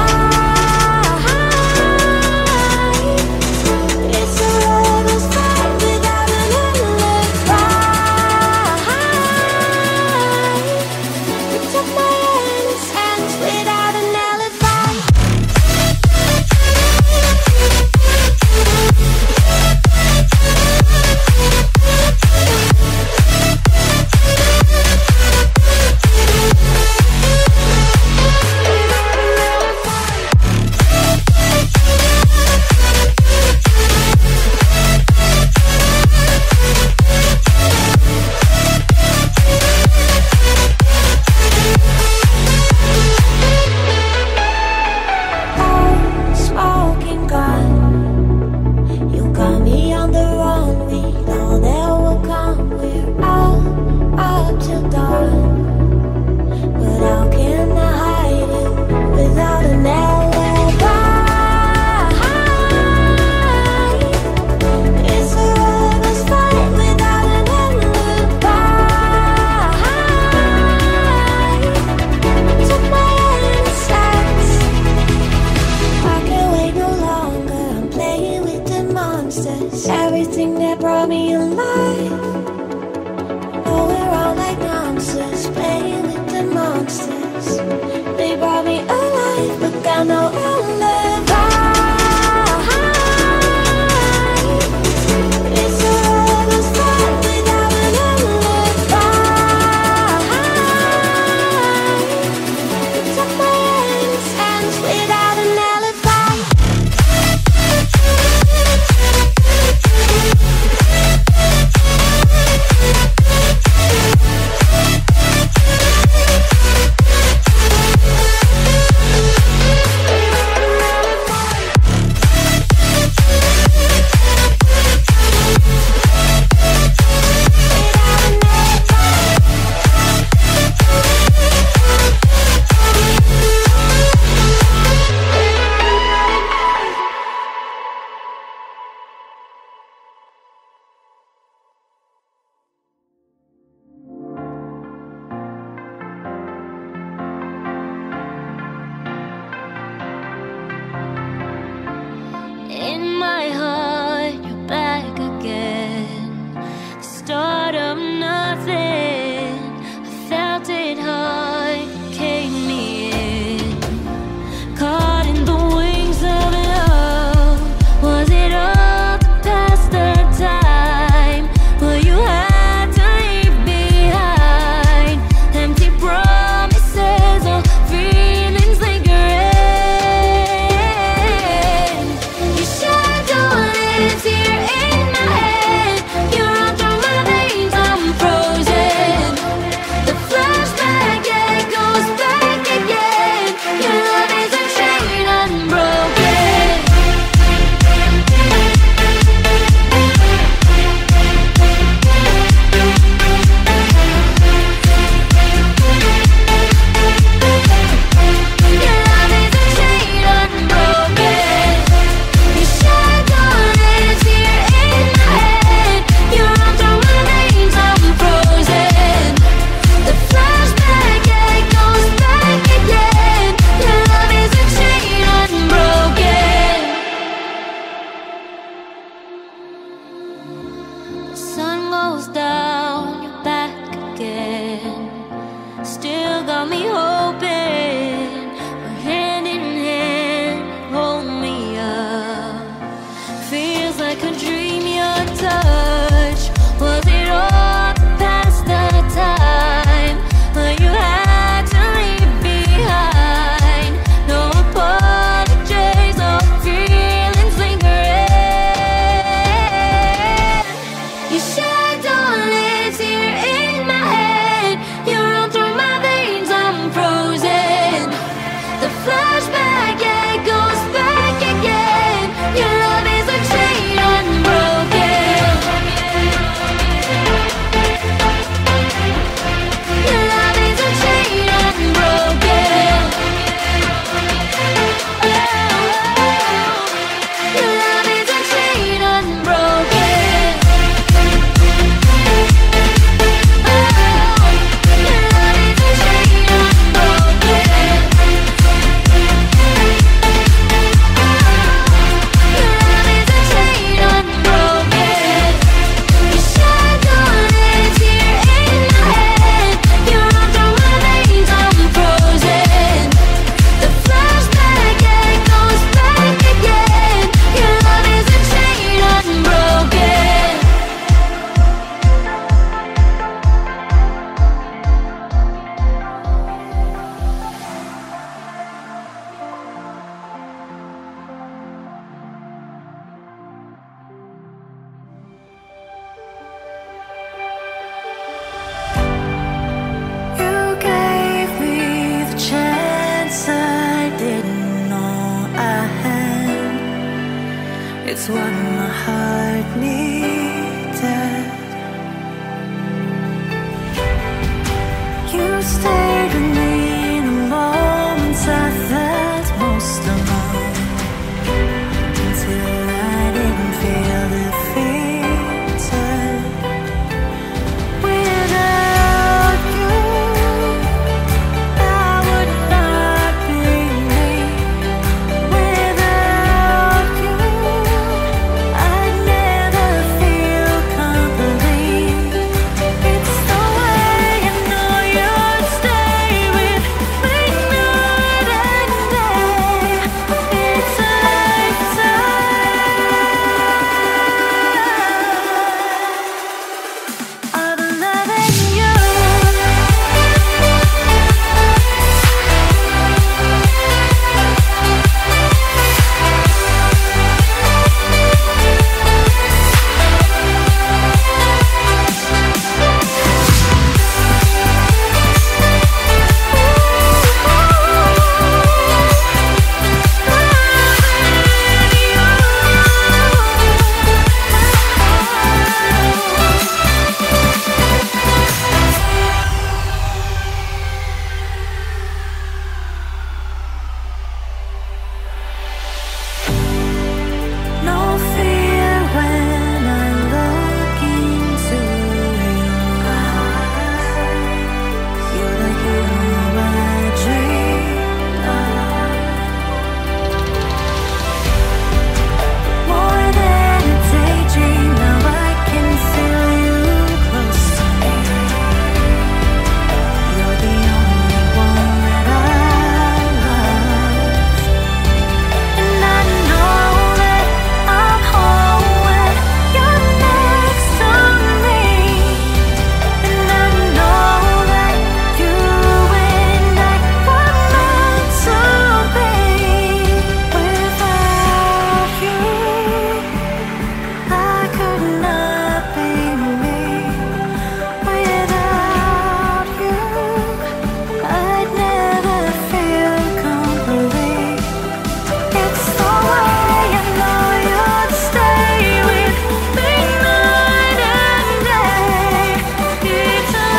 Everything that brought me alive. Oh, we're all like monsters, playing with the monsters. They brought me alive, but got no alibi. It's what my heart needed. You stayed with me in the moments I felt most alone, until I didn't feel defeated. Without you, I would not be me. Without you, I'd never feel complete. It's the way I know you'd stay with me night and day. It's a lifetime of loving you. No fear when I look into your eyes. You're the hero I dreamed of. More than a daydream, now I can feel you close to me. You're the only one that I love, and I know that I'm whole when you're next to me. And I know that you and I were meant to be. Without you, I could not be me. Without you, I'd never feel complete. It's the way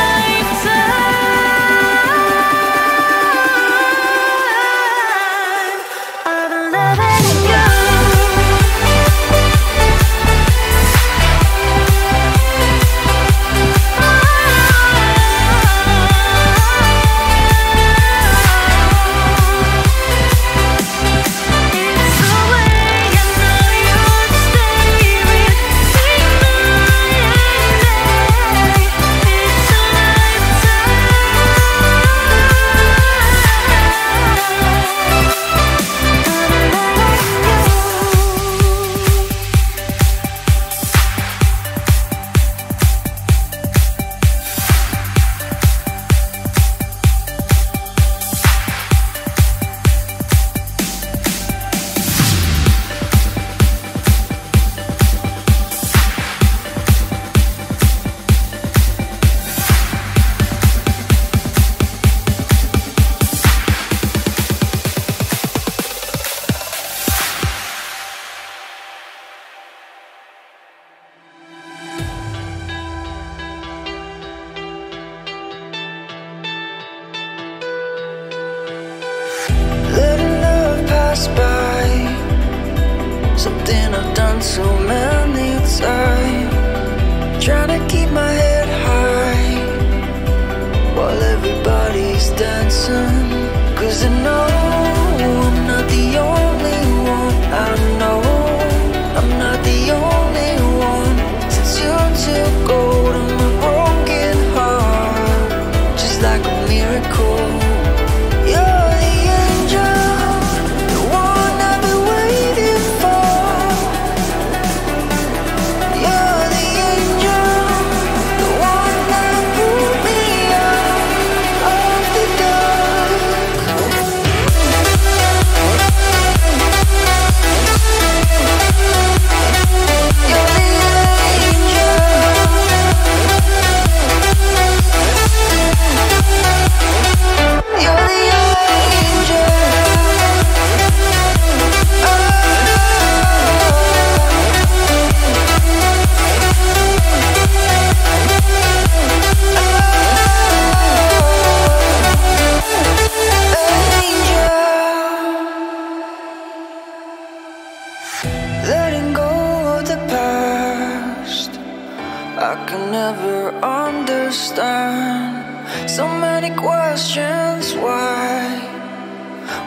I know you'd stay with me night and day. It's a lifetime of loving by. Something I've done so many times, trying to keep my head high while everybody's dancing. 'Cause I know I'm not the only one. I know I'm not the only one. Since you took hold of my broken heart, just like a miracle. I can never understand. So many questions, why?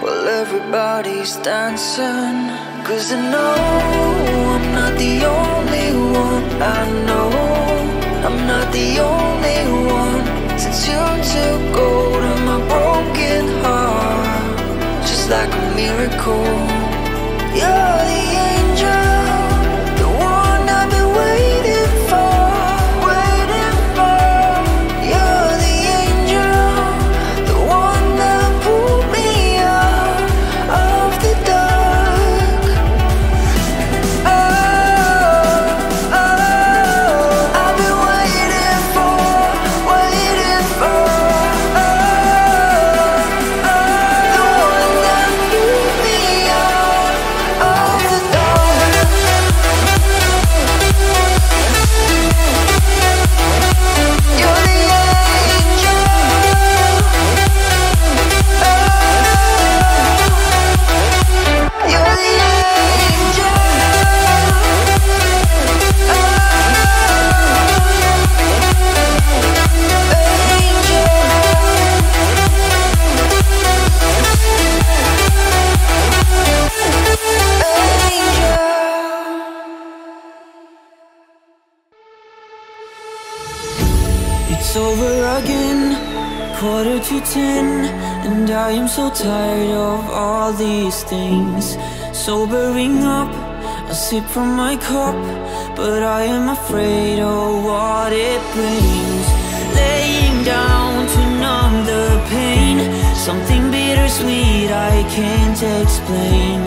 Well, everybody's dancing, 'cause I know I'm not the only one. I know I'm not the only one. Since you took hold of my broken heart, just like a miracle, you're the angel, the one I've been waiting for. Quarter to 10, and I am so tired of all these things. Sobering up, I sip from my cup, but I am afraid of what it brings. Laying down to numb the pain, something bittersweet I can't explain.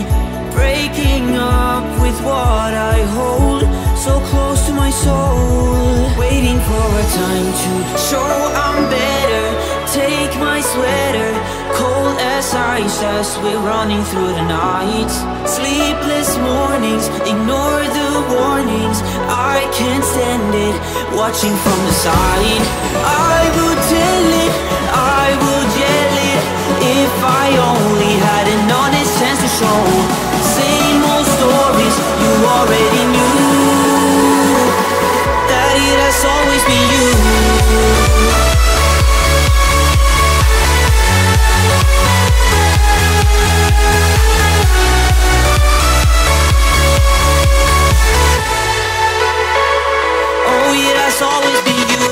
Breaking up with what I hold so close to my soul, waiting for a time to show I'm better. Take my sweater, cold as ice, as we're running through the night. Sleepless mornings, ignore the warnings, I can't stand it, watching from the side. I would tell it, I would yell it, if I only had an honest chance to show. Same old stories, you already knew that it has always been you. Oh yeah, that's always been you.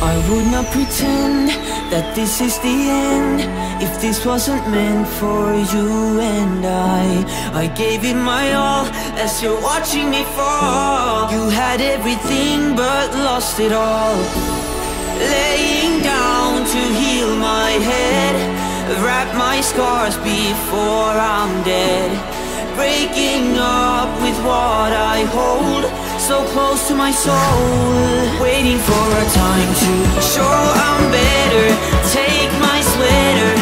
I would not pretend that this is the end, if this wasn't meant for you and I gave it my all, as you're watching me fall. You had everything but lost it all. Laying down to heal my head, wrap my scars before I'm dead. Breaking up with what I hold so close to my soul, waiting for a time to show I'm better. Take my sweater,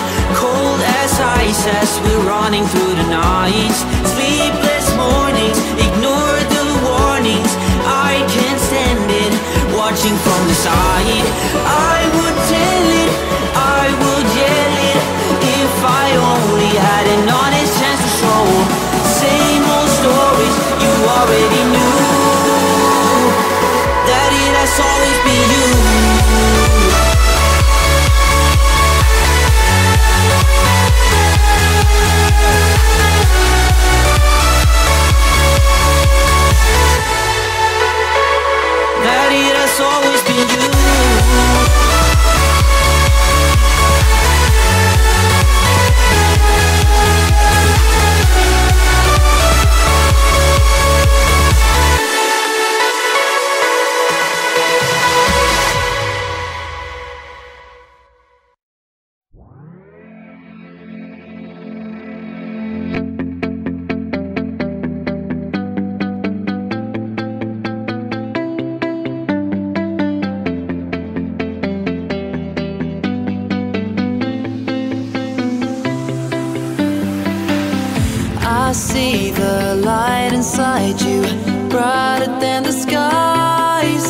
cold as ice, as we're running through the night. Sleepless mornings, ignore the warnings, I can't stand it, watching from the side. I would tell it, I would yell it, if I only had an honest chance to show. Same old stories, you already knew that it has always been you. see the light inside you, brighter than the skies.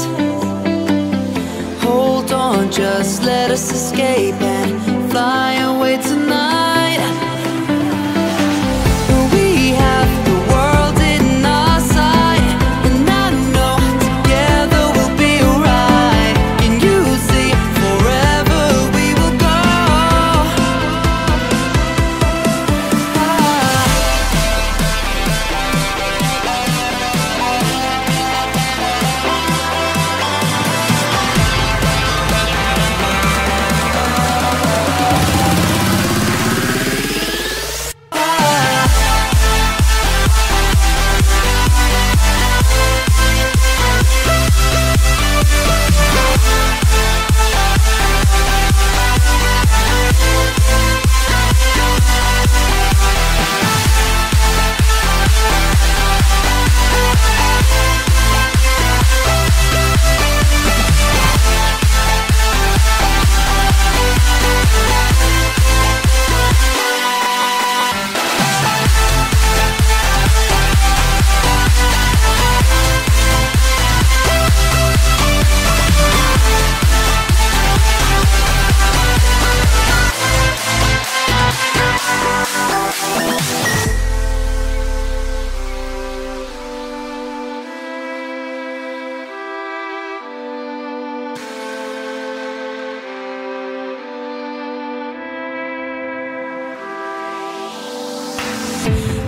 Hold on, just let us escape and fly away tonight.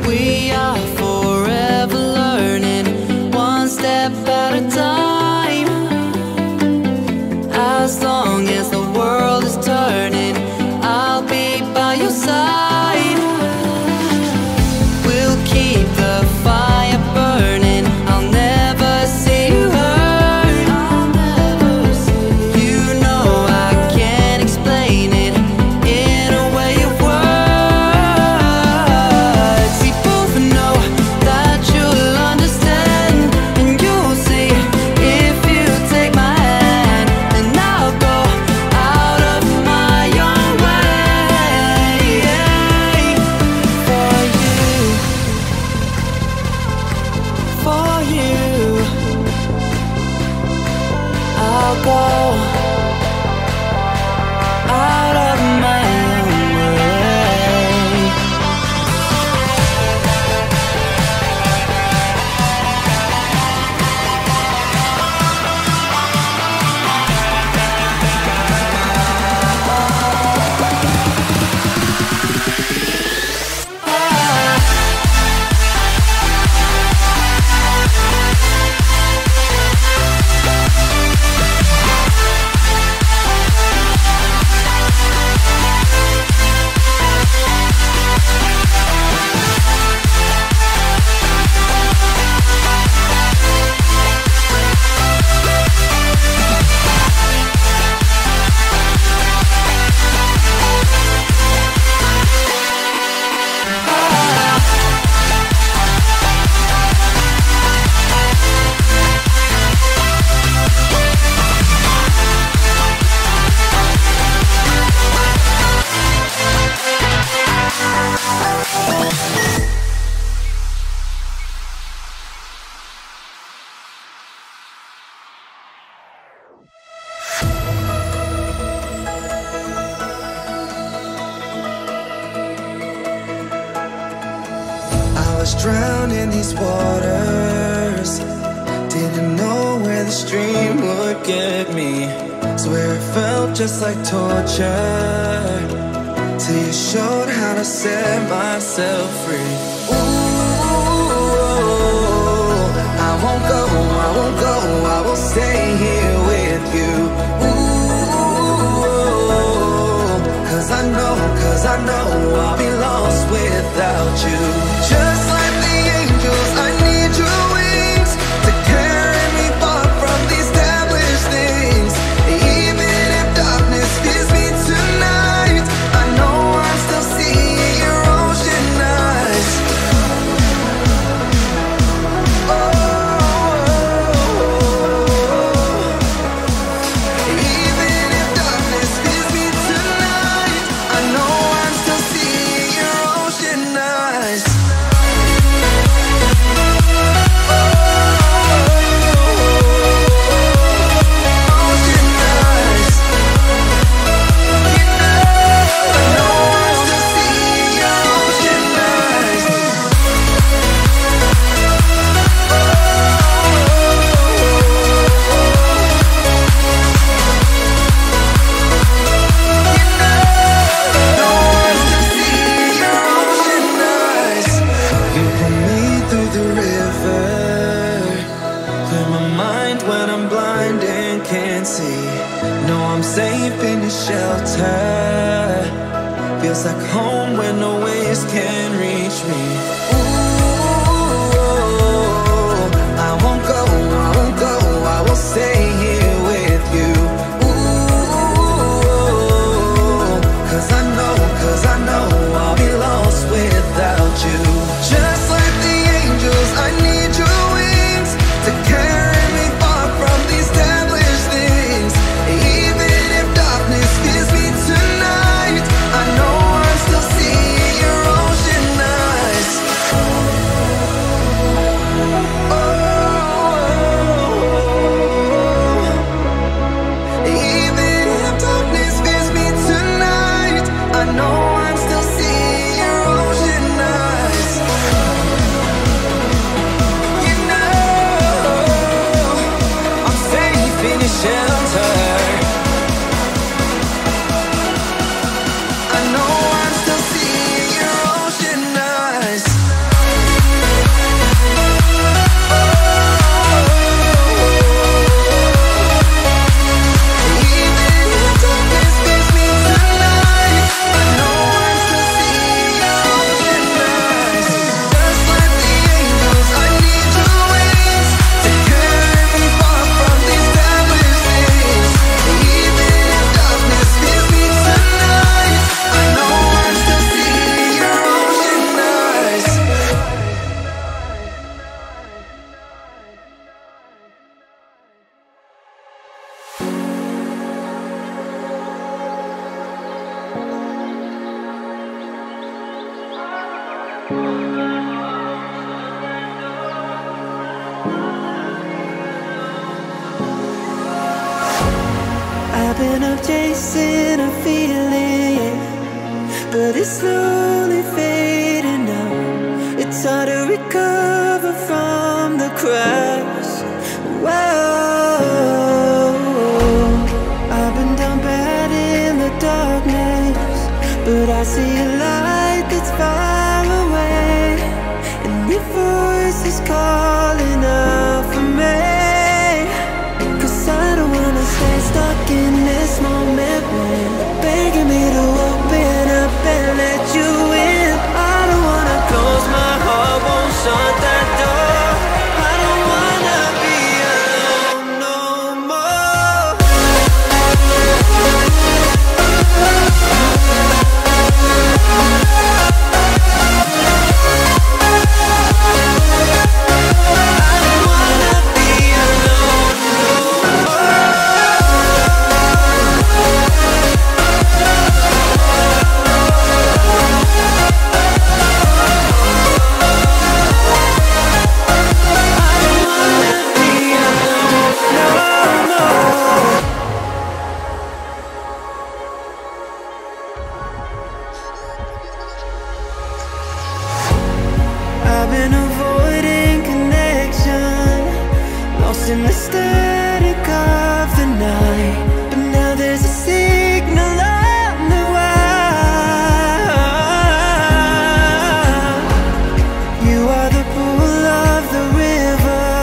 We are forever learning, one step at a time. As long as the world is turning, I'll be by your side. We'll keep the fire burning, I'll never see you hurt. You know I can't explain it in a way of words. I'll go out of my own way. I was drowned in these waters, didn't know where the stream would get me. Swear it felt just like torture, till you showed how to set myself free. Ooh, I won't go, I won't go, I will stay here with you. Ooh, cause I know I'll be lost without you. Just like the angels, I need your wings to carry me far from these devilish things. Even if darkness gives me tonight, I know I'm still seeing your ocean eyes. Oh, even if darkness gives me tonight, I know I'm still seeing your ocean eyes. home where no waves can reach me. Ooh, I won't go, I will stay here with you. Ooh, cause I know I'll be lost without you. Just like the angels, I need your wings to carry me far from these devilish things. Even if darkness gives me tonight, I know I'm still seeing your ocean eyes. Oh, even if darkness gives me tonight, I know I'm still seeing your ocean eyes. You know I'm safe in your shelter. I know I'm still seeing your ocean eyes. Even if darkness gives me tonight, I know I'm still seeing your ocean eyes. Just like the angels, I need your wings to carry me far from these devilish things. Even if darkness gives me tonight, I know I'm still seeing your ocean eyes. I've been up chasing a feeling, yeah, but it's slowly fading now. It's hard to recover from the crash. Whoa, I've been down bad in the darkness, but I see a light that's far away, and your voice is calling out for me. Stay stuck in this moment when you're begging me to open up and let you in. I don't wanna close, my heart won't shut that door. I don't wanna be alone no more. I don't wanna be alone no more. I've been avoiding connection, lost in the static of the night, but now there's a signal on the wire. You are the pool of the river,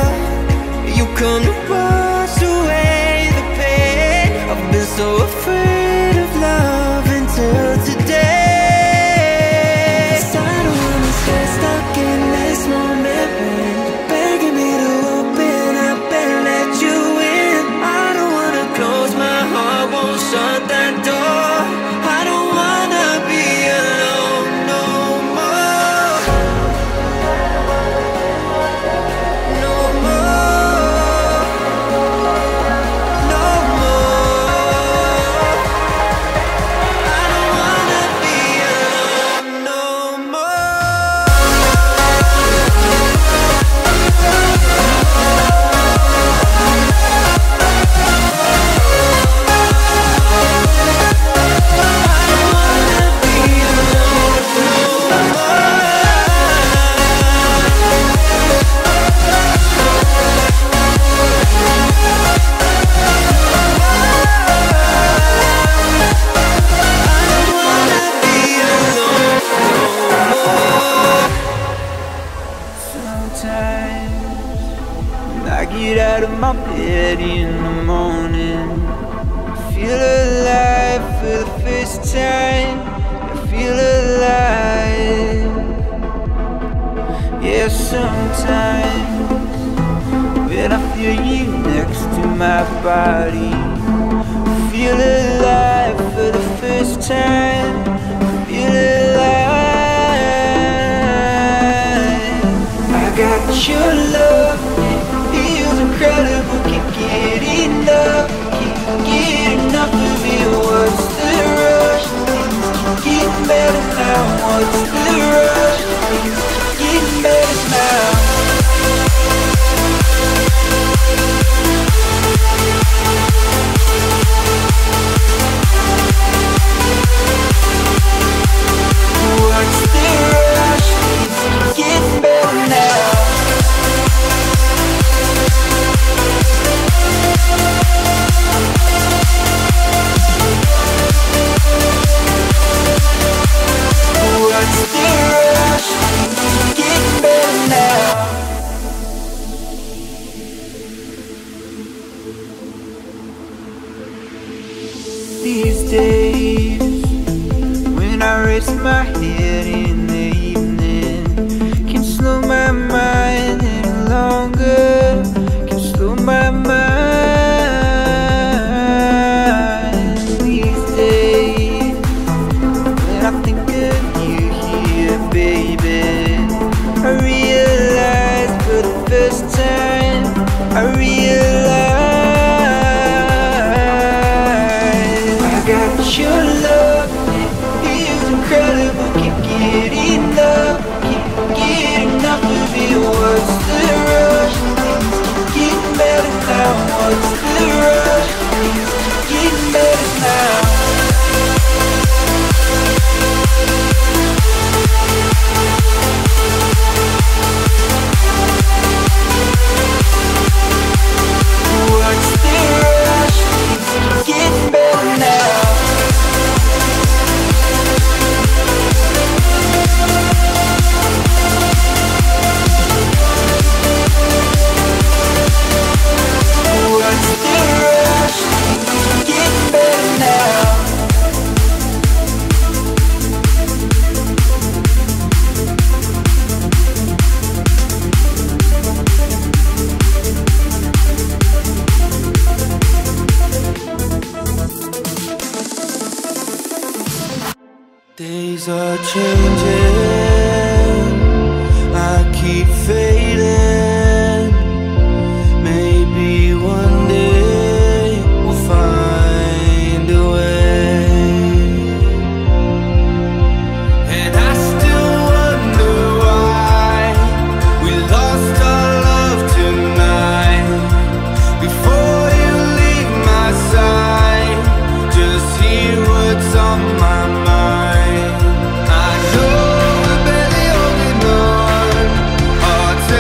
you come to wash away the pain. I've been so afraid of love until today. Feel alive for the first time, I feel alive. there sometimes when I feel you next to my body. Feel alive for the first time. Feel alive. I got your love, it feels incredible. Can't get enough, can't get enough of it. What's the rush? It's getting better now. What's the rush? It's getting better now. These days, when I raise my head in the evening, can slow my mind any longer, can slow my mind. These days, when I think of you here, baby, I realize for the first time, I realize your love, it feels incredible. Can't get enough, can't get enough of it. What's the rush? Things keep getting better now. What's the rush? Things keep getting better now. What's the rush? Things keep getting better now. Days are changing, I keep fading. Maybe one day we'll find a way. And I still wonder why we lost our love tonight. Before you leave my side, just hear what's on my mind. I know we're barely holding on.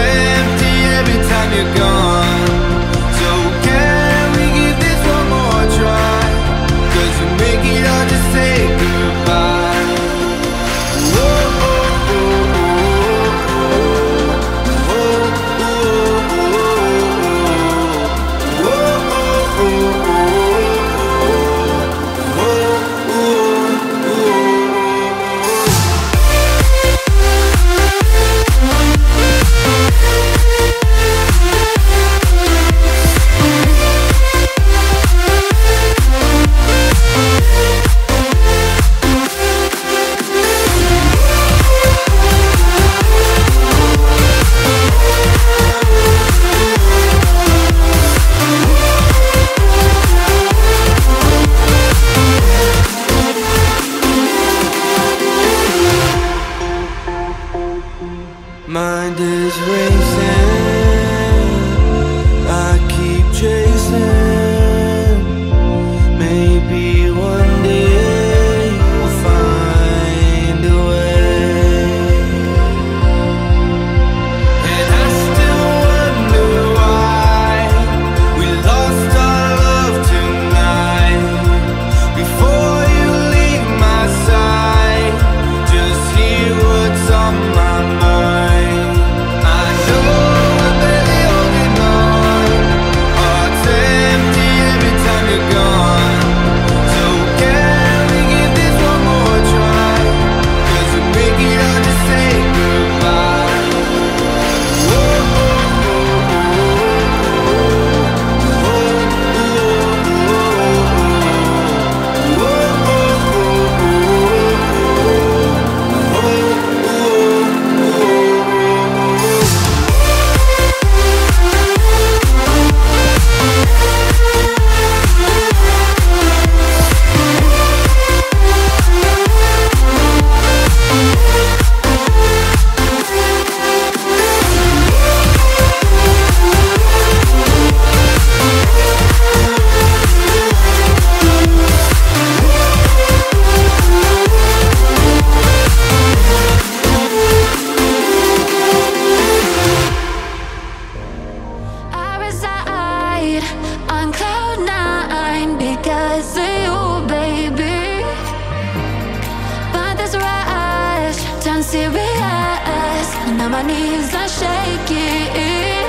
serious, and now my knees are shaking.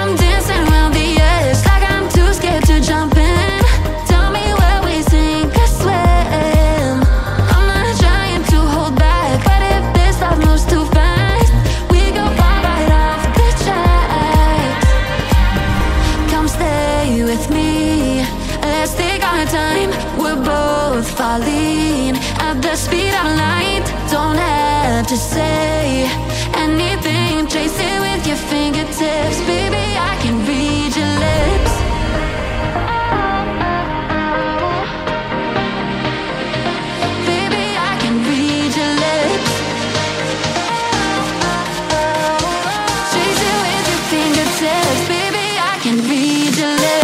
I'm dancing around the edge like I'm too scared to jump in. Tell me where we sink or swim. I'm not trying to hold back, but if this love moves too fast, we go fly right off the tracks. Come stay with me, let's take our time. We're both falling at the speed of light. Don't have to say anything, trace it with your fingertips. Baby, I can read your lips. Baby, I can read your lips. Trace it with your fingertips. Baby, I can read your lips.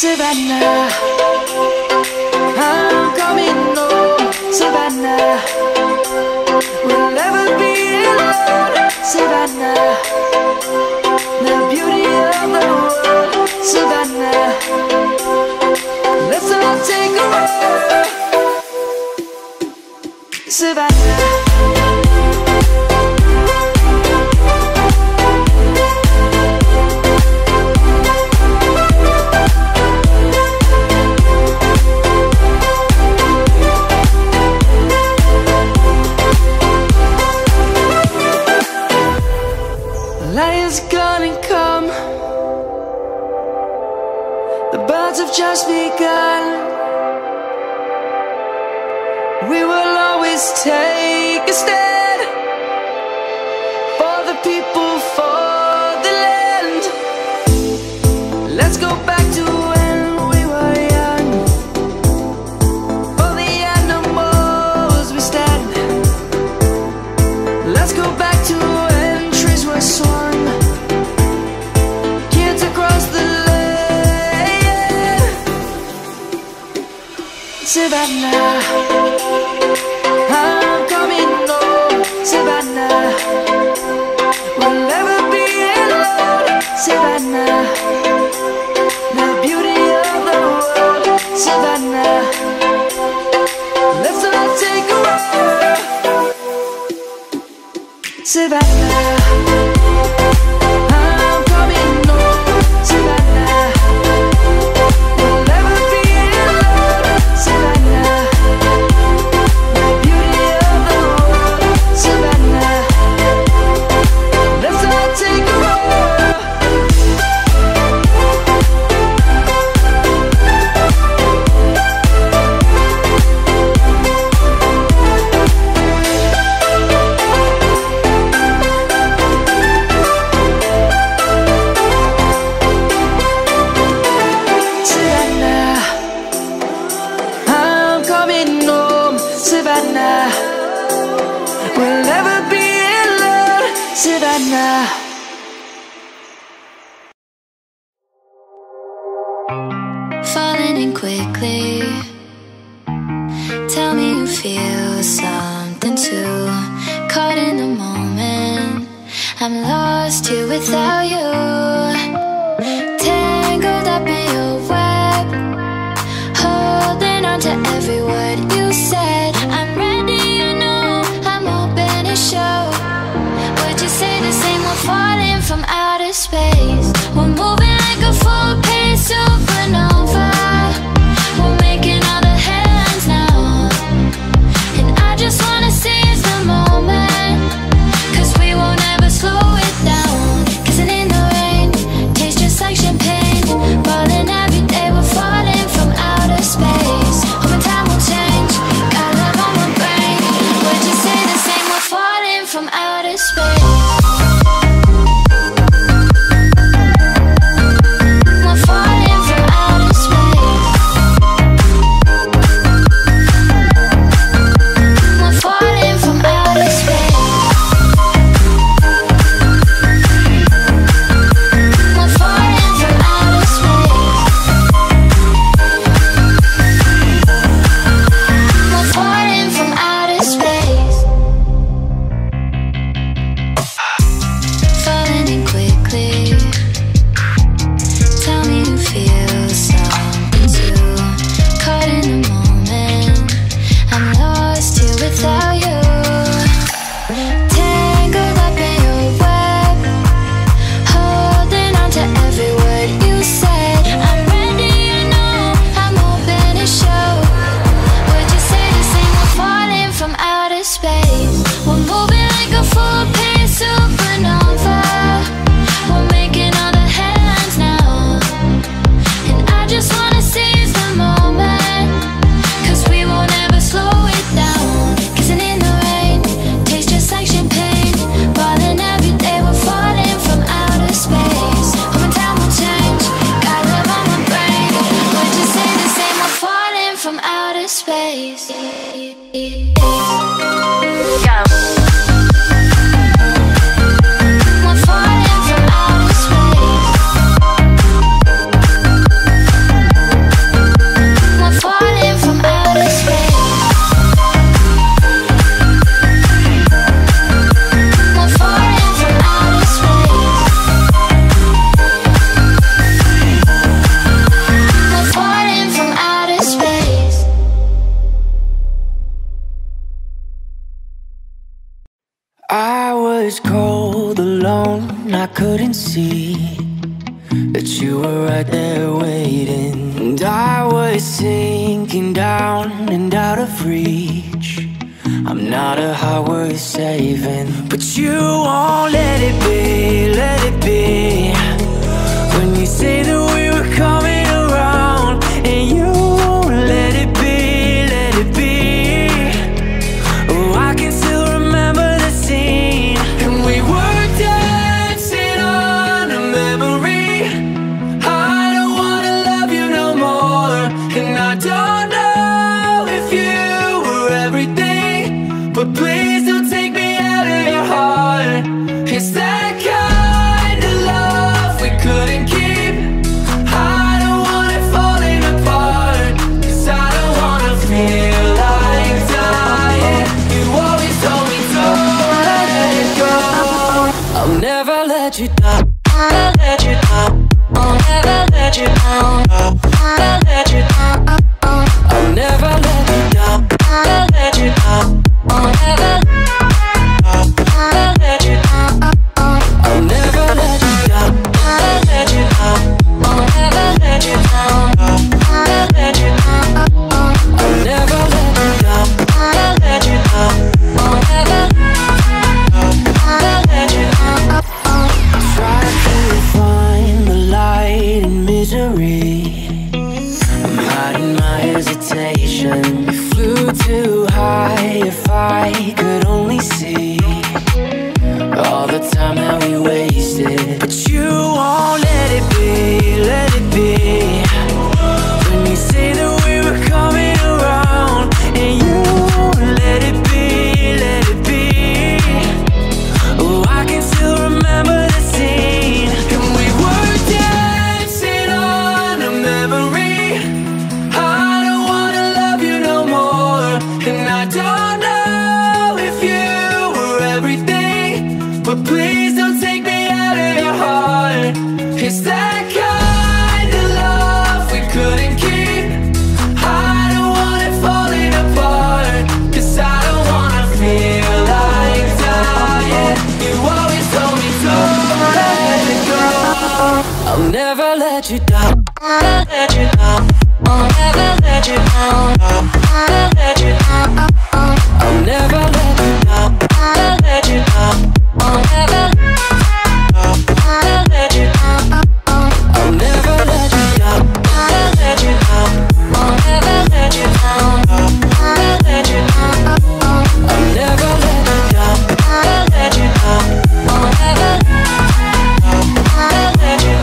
Savannah, I'm coming home. Savannah, we'll never be alone. Savannah, the beauty of the world. Savannah, let's all take a walk. Savannah. Just begun. We will always take a stand for the people, for the land. Let's go back to when we were young. For the animals we stand. Let's go back to when trees were swung. Kids across the land. Savannah, Savannah, we'll never be alone. Savannah, the beauty of the world. Savannah, let's all take a ride. Savannah, Savannah, we'll never be alone. Savannah. Falling in quickly. Tell me you feel something too. Caught in the moment. I'm lost here without you. From outer space, we're moving like a full-paced supernova. We're making all the headlines now, and I just wanna seize the moment, 'cause we won't ever slow it down. Kissing in the rain, tastes just like champagne. Falling every day, we're falling from outer space. Hoping time will change, got love on my brain. Would you say the same? We're falling from outer space. Couldn't see that you were right there waiting, and I was sinking down and out of reach. I'm not a high worth saving, but you won't let it be, let it be. When you say that we were coming around, and you won't let it be, let it be. I'll never let you down. I'll never let you down. I'll let you down. I'll never let you down. I'll let you down. I'll never let you down. I'll never let you down. I'll let you down. I'll never let you down. I'll let you down. I'll never let you down. I'll let you down. I'll never. We flew too high. If I could only see all the time that we wasted, but you won't let it be, let it be. When you say that we were coming around, and you won't let it be, let it be. Oh, I can still remember the scene, and we were dancing on a memory. But please don't take me out of your heart. It's that kind of love we couldn't keep. I don't want it falling apart, cause I don't wanna feel like dying. You always told me don't let it go. I'll never let you down. I'll let you down. I'll never let you down. I'll let you down. I'll never let you down. I'll let you down. I'll never, I'll let you down. I'll never let you down. I'll let you down. I'll never let you down. I'll let you down. I'll never let you down. I'll let you down. I'll never, I'll let you down. You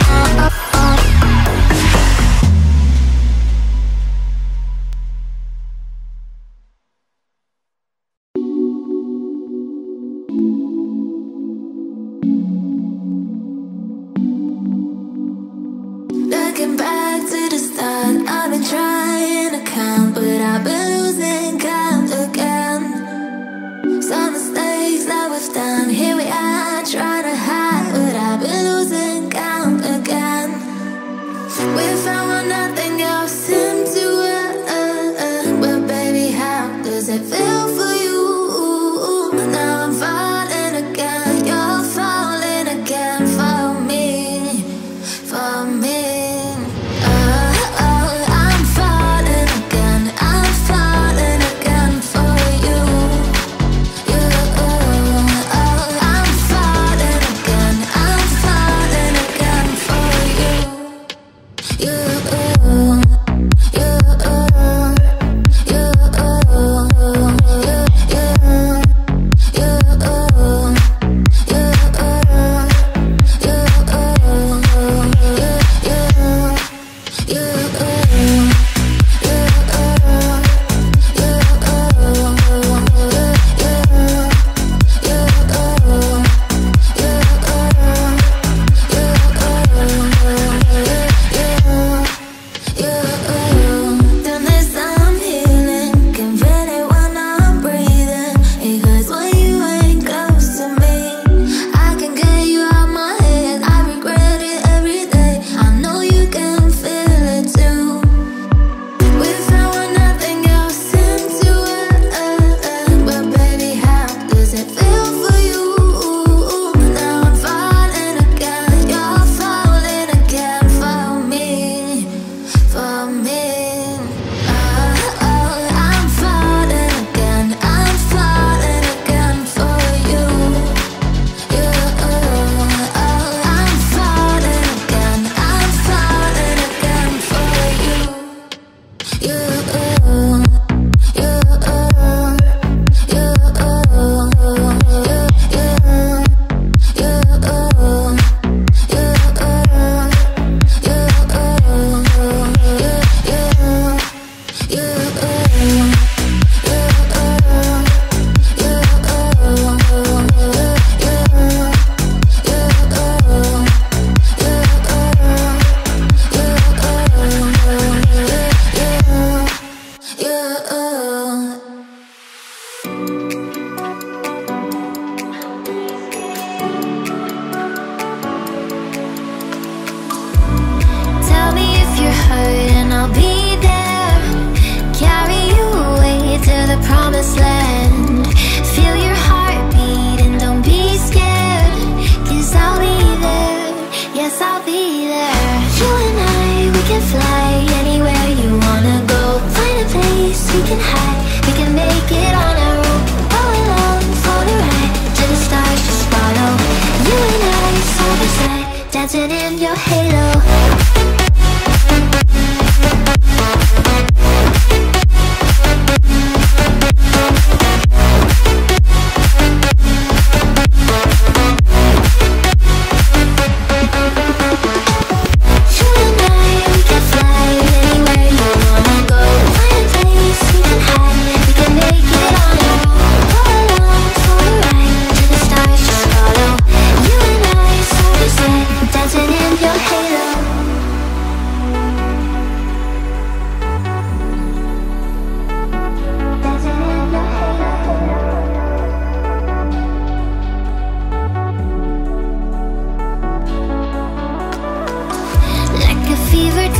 Dancing in your halo.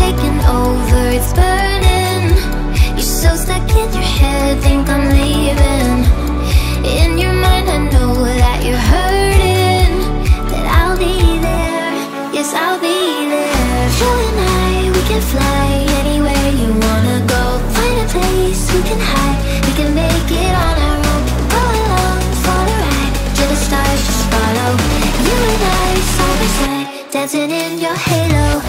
Taking over, it's burning. You're so stuck in your head, think I'm leaving. In your mind I know that you're hurting, that I'll be there. Yes, I'll be there. You and I, we can fly anywhere you wanna go. Find a place we can hide, we can make it on our own. Go along for the ride, till the stars just follow. You and I, side by side, dancing in your halo.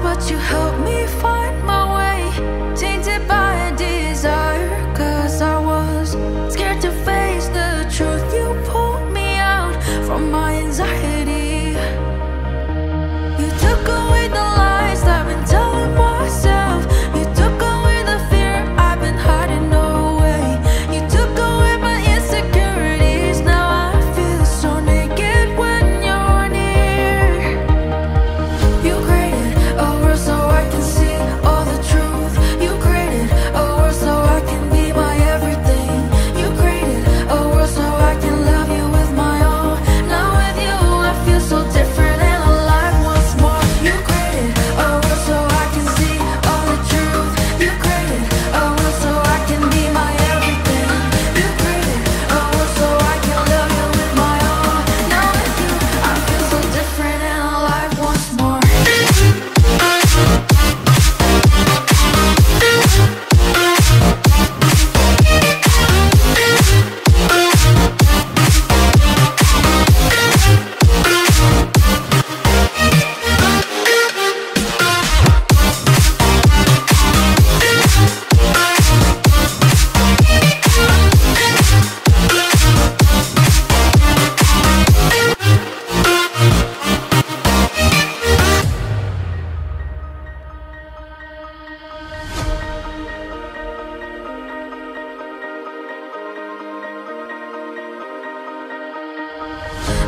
But you helped me find my way, tainted by a desire, 'cause I was scared to face the truth. You pulled me out from my anxiety. You took away the lies I've been telling myself. You took away the fear I've been hiding away. You took away my insecurities. Now I feel so naked when you're near. You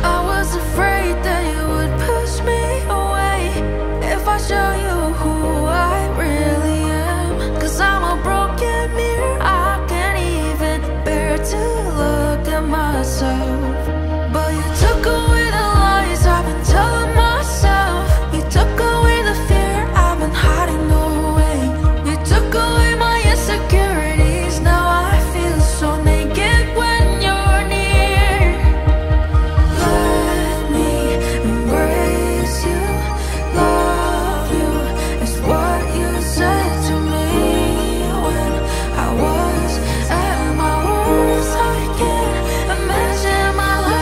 I was at my worst. I can't imagine my life.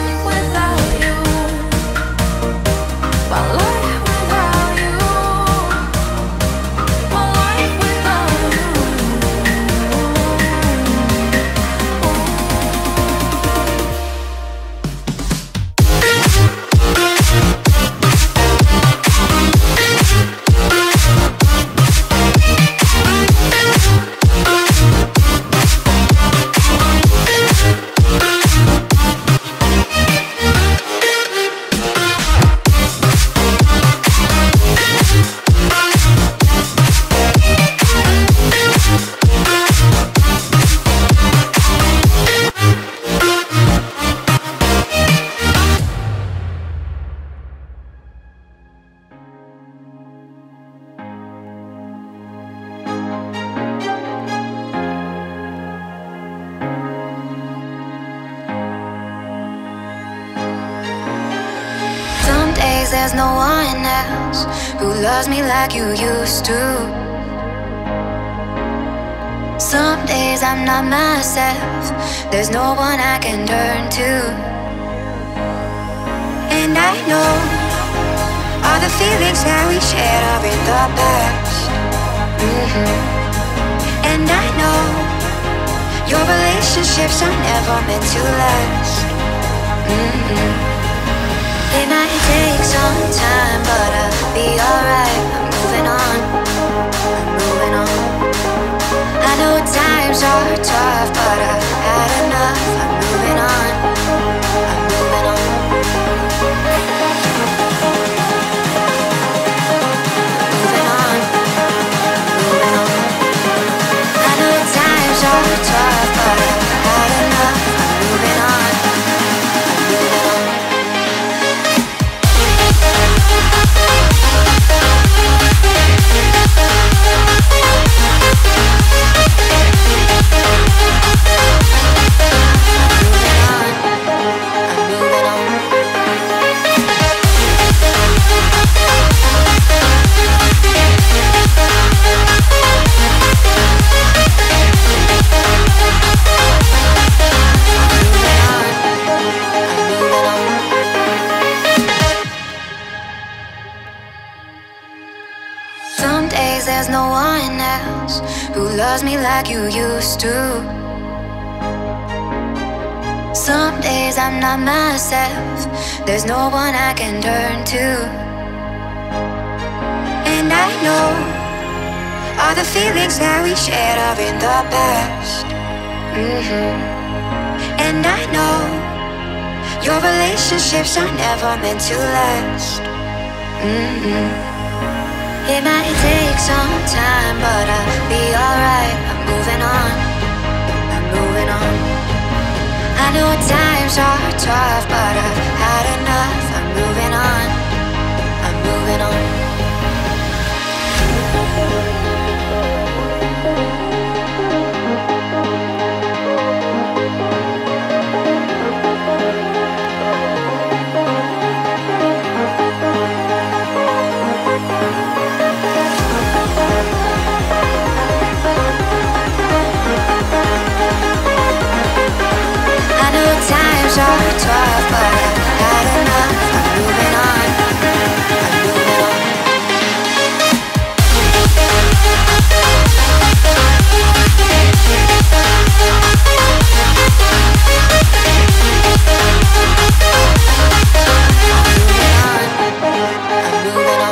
'cause there's no one else who loves me like you used to. Some days I'm not myself, there's no one I can turn to. And I know all the feelings that we shared are in the past. And I know your relationships are never meant to last. It might take some time, but I'll be alright. I'm moving on, I'm moving on. I know times are tough, but I've had enough. I'm moving on, I'm moving on. Moving on, moving on. I know times are tough, but I've had enough. I'm moving on, I'm moving on. There's no one else who loves me like you used to. Some days I'm not myself, there's no one I can turn to. And I know all the feelings that we shared are in the past. And I know your relationships are never meant to last. It might take some time, but I'll be alright. I'm moving on, I'm moving on. I know times are tough, but I've had enough. I'm moving on, I'm moving on. Times are tough, but I've had enough. I'm moving on, I'm moving on. I'm moving on, I'm moving on.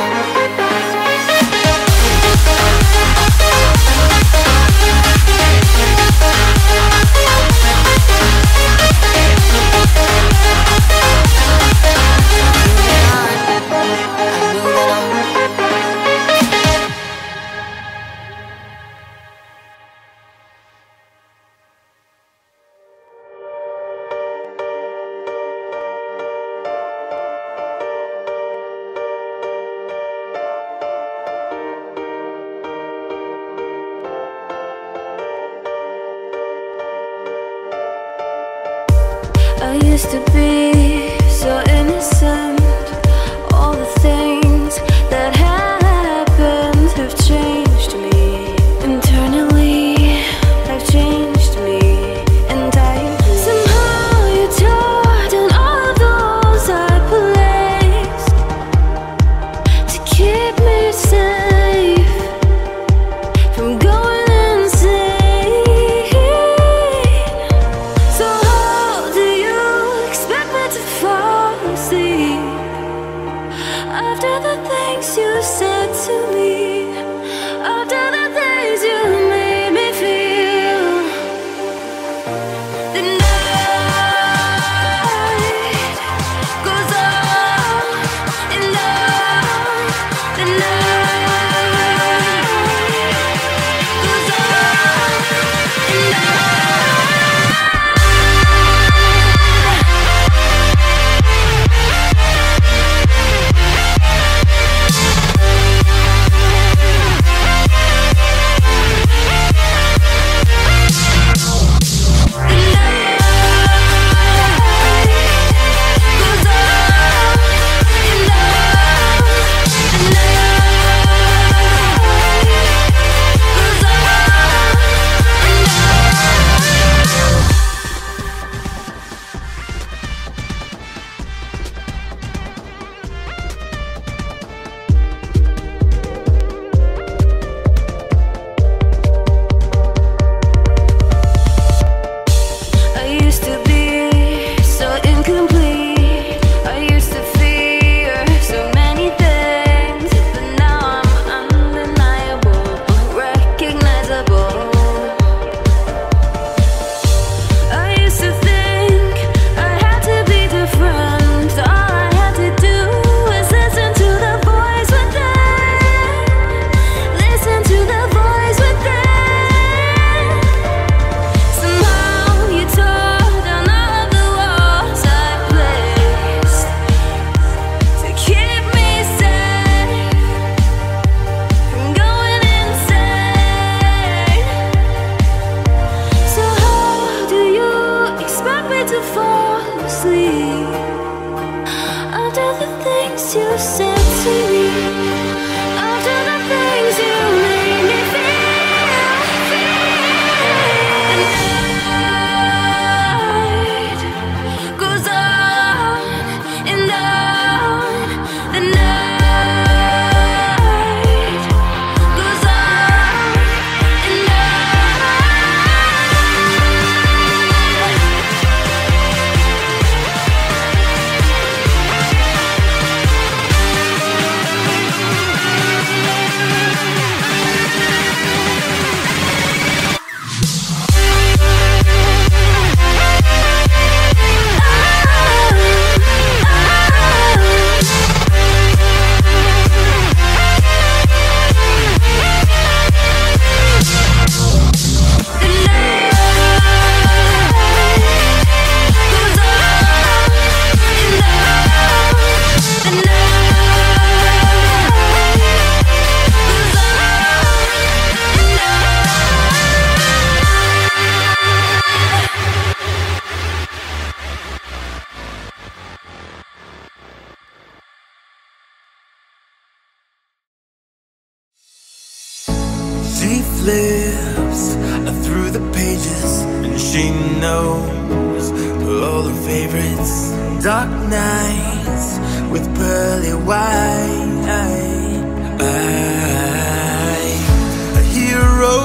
to fall asleep after the things you said to me, after the things you made me feel. And it goes on and on. She flips through the pages and she knows all her favorites. Dark nights with pearly white. A hero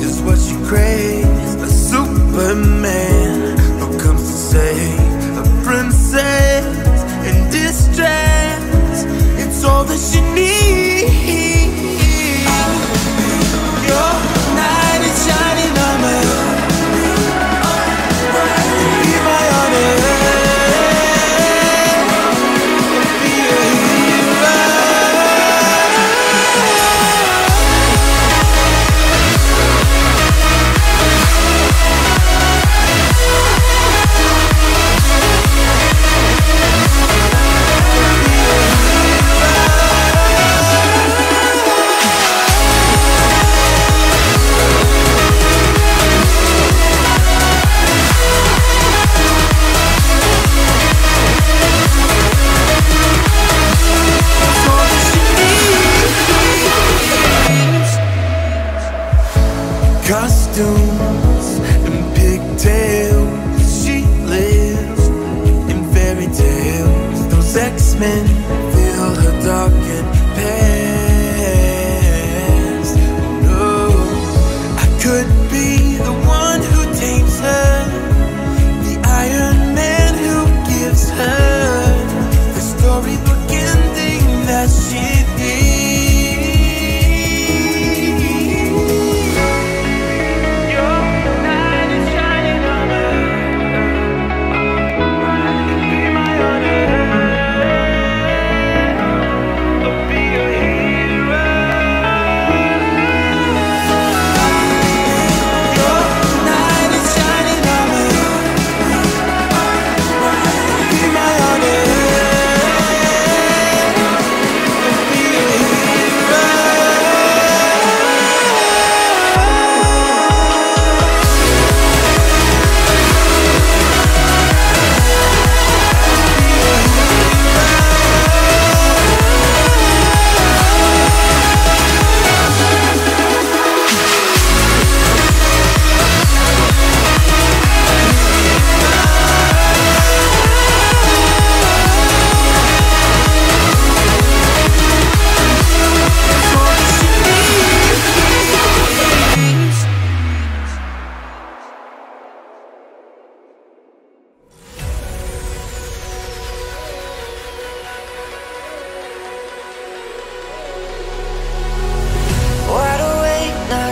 is what she craves, a Superman who comes to save a princess in distress. It's all that she needs. Costumes and pigtails, she lives in fairy tales. Those X-Men fill her darkened past. No, I could be the one who tames her, the Iron Man who gives her the storybook ending that she needs.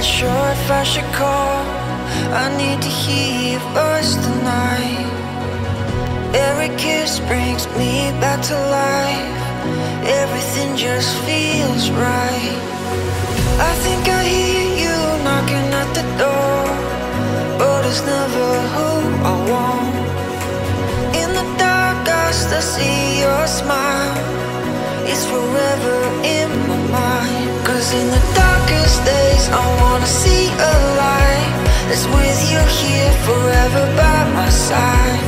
Sure if I should call, I need to hear your voice tonight. Every kiss brings me back to life. Everything just feels right. I think I hear you knocking at the door, but it's never who I want. In the dark I still see your smile. It's forever in my mind. 'Cause in the darkest days I wanna see a light that's with you. you're here forever by my side.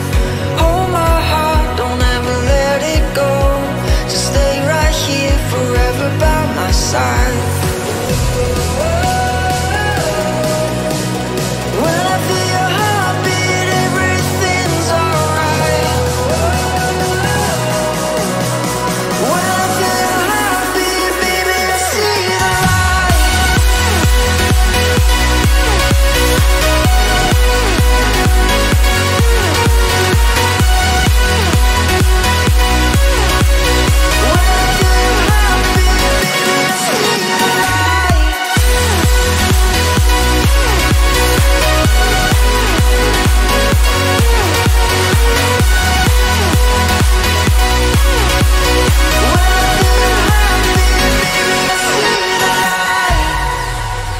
Hold my heart, don't ever let it go. Just stay right here forever by my side. When I feel your heartbeat, everything's alright. When I feel your heartbeat, baby, I see the light.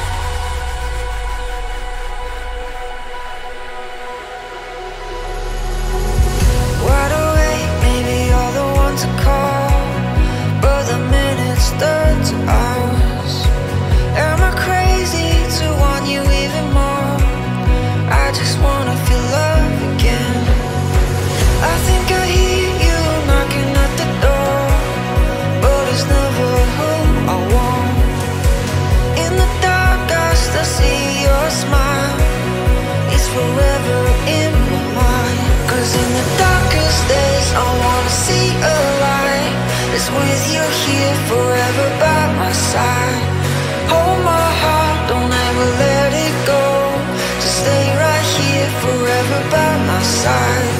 With you here forever by my side. Hold my heart, don't ever let it go. Just stay right here forever by my side.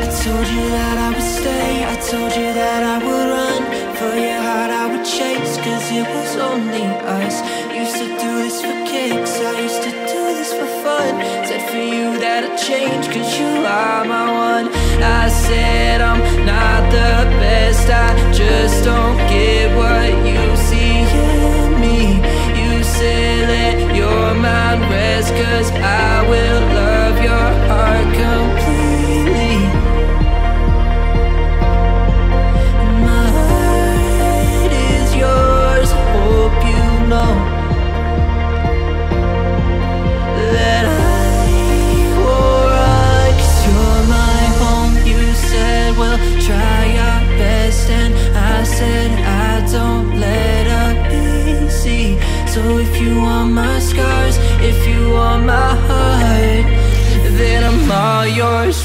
I told you that I would stay, I told you that I would run. For your heart I would chase, cause it was only us. Used to do this for kicks, I used to do this for fun. Said for you that I'd change, cause you are my one. I said I'm not the best, I just don't get what you see in me. You said let your mind rest, cause I will love your heart completely.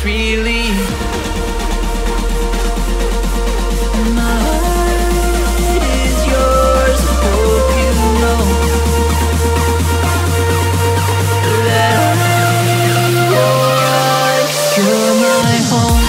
Really, my heart is yours. Hope you know that I'm yours. You're my home.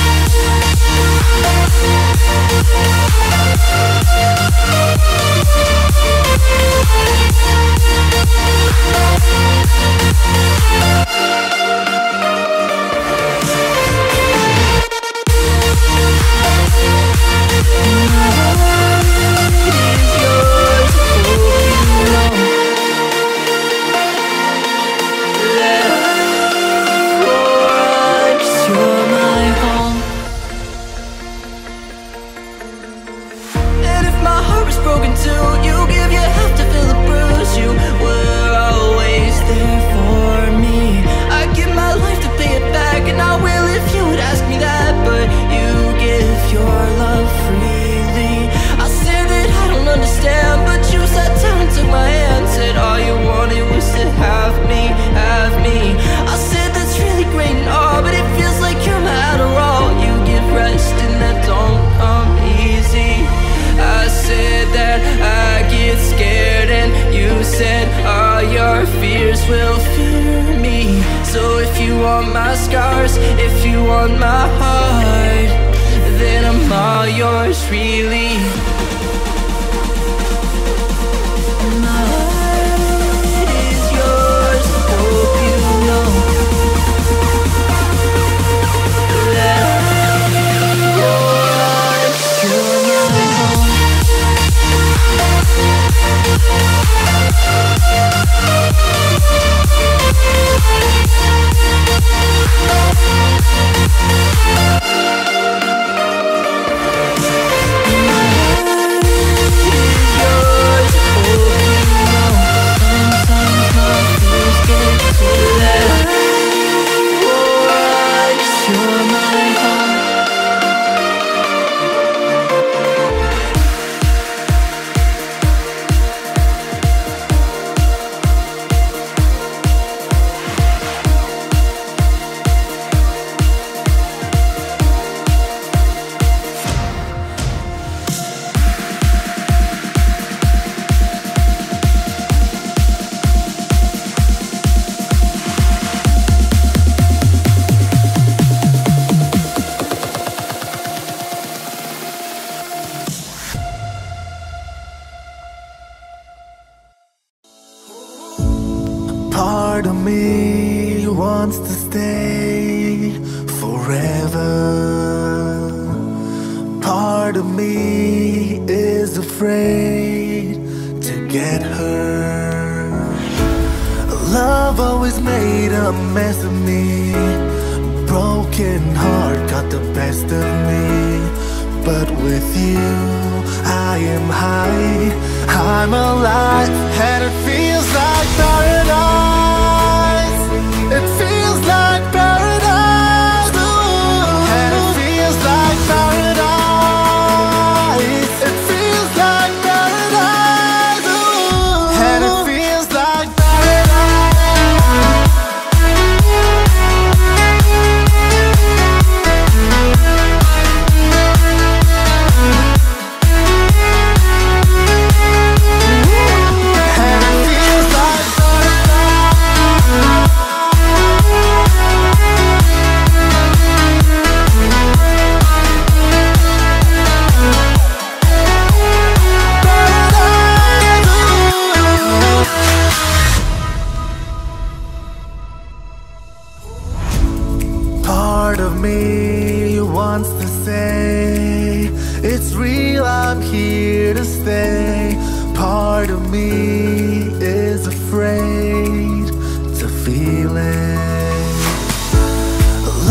freely. My heart is yours, hope you know that you're my home. Part of me wants to stay forever. Part of me is afraid to get hurt. Love always made a mess of me. Broken heart got the best of me. But with you, I am high. I'm alive, and it feels like paradise. It feels like paradise, ooh, and it feels like paradise. It feels like paradise, ooh, and it feels like paradise, and it feels like paradise. Part of me wants to say it's real, I'm here to stay. Part of me is afraid to feel it.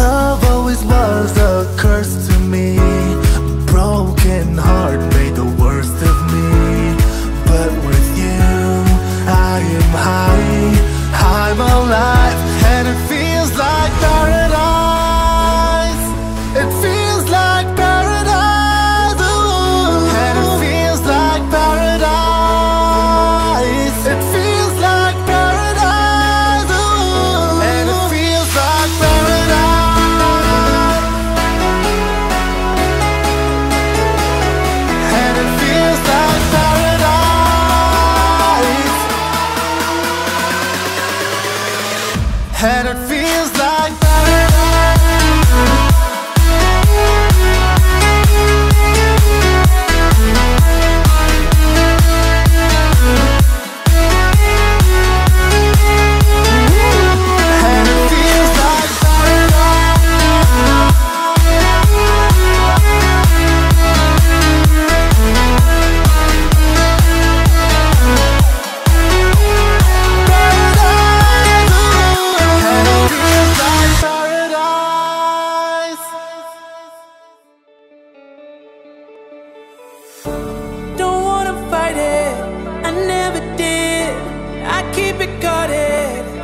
Love always was a curse to me. Broken heart made the worst of me. But with you, I am high. I'm alive, and it feels like paradise. It feels like paradise, ooh, and it feels like paradise. It feels like paradise, ooh, and it feels like paradise. And it feels like paradise. And it feels like paradise.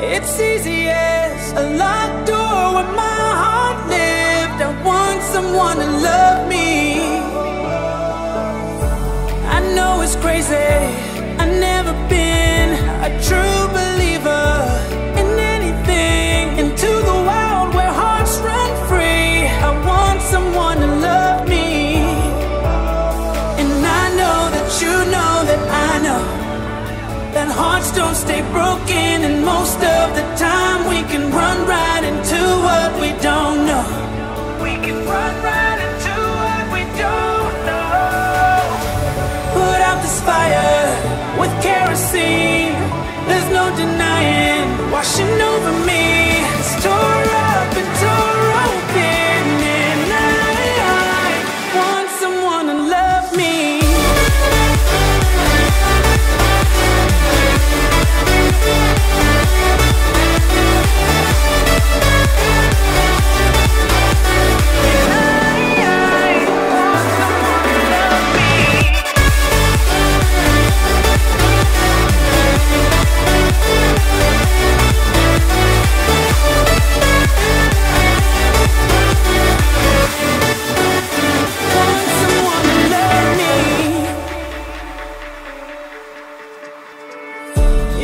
It's easy as a locked door where my heart lived. I want someone to love me. I know it's crazy, I've never been a true believer in anything. Into the wild where hearts run free, I want someone to love me. And I know that you know that I know that hearts don't stay broken, and most of the time we can run right into what we don't know. We can run right into what we don't know. is fire with kerosene. There's no denying, washing over me. It's tore up and tore open, and I want someone to love me.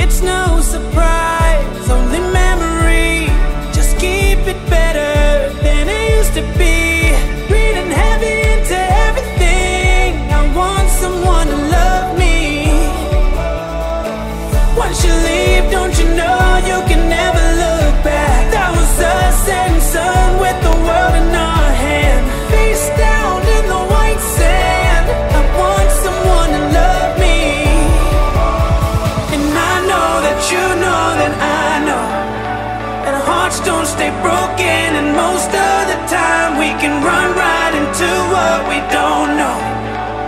It's no surprise, only memory. Just keep it better than it used to be. Breathing heavy into everything. I want someone to love me. Once you leave, don't you know you can never look back? That was us setting sun with the world in our hand, face down in the white sand. I want someone to love me. And I know that you know that I know that hearts don't stay broken, and most of the time we can run right into what we don't know.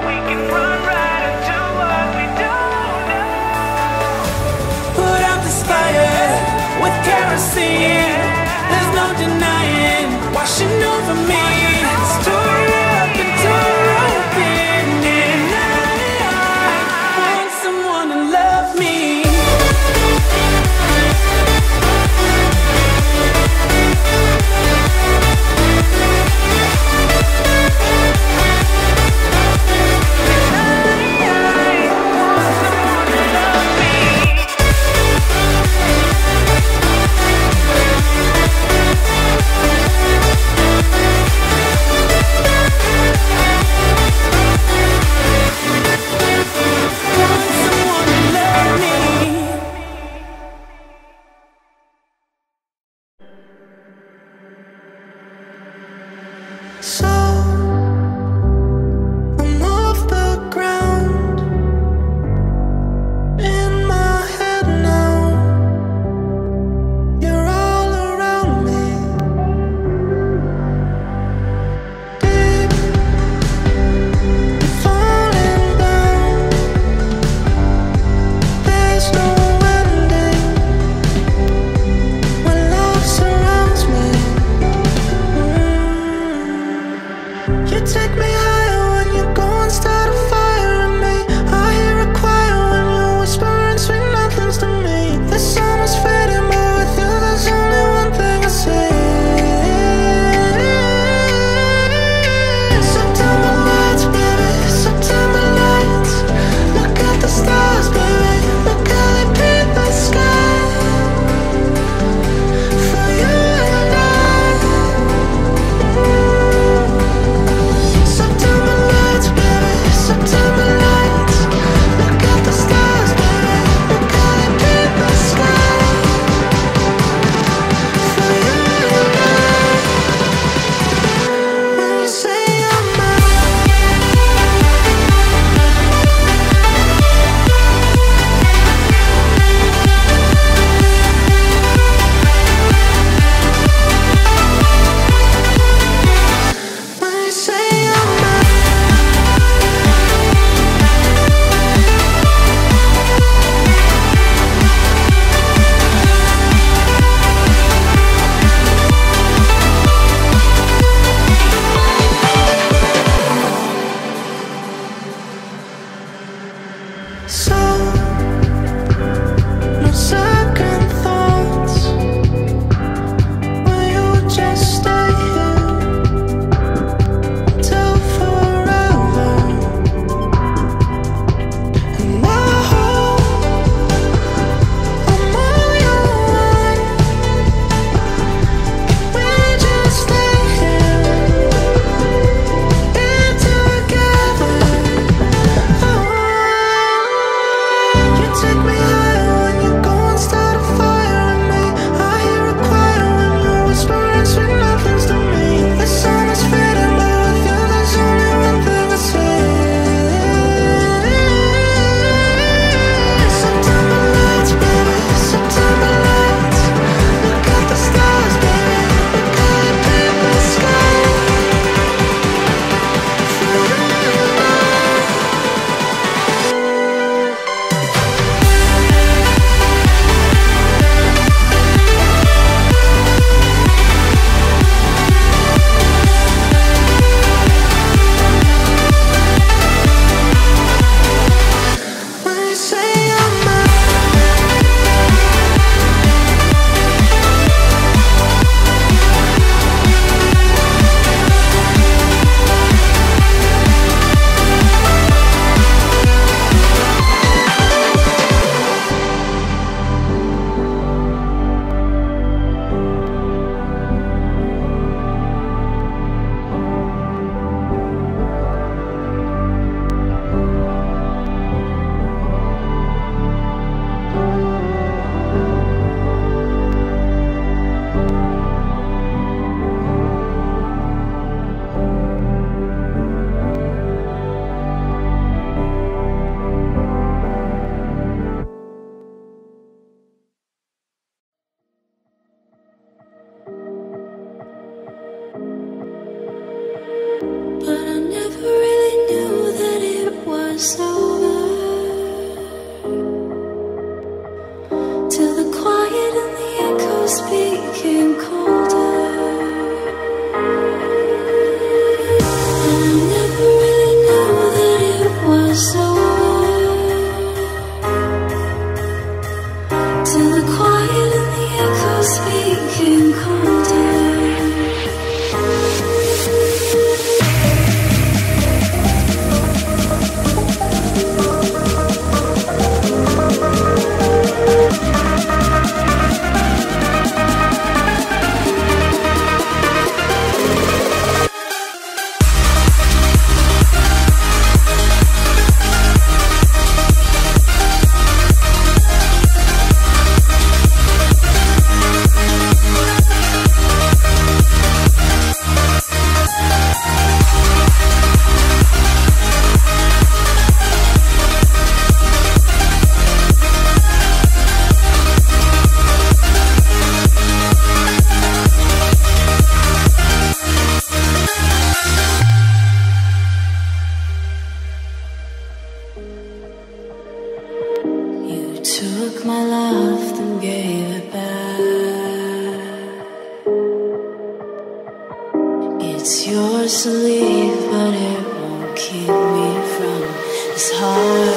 We can run right into what we don't know. Put out this fire with kerosene. There's no denying, washing over me. It's tore up and tore open, and I want someone to love me. I want someone to love me. my love, then gave it back. It's yours to leave, but it won't keep me from this heart.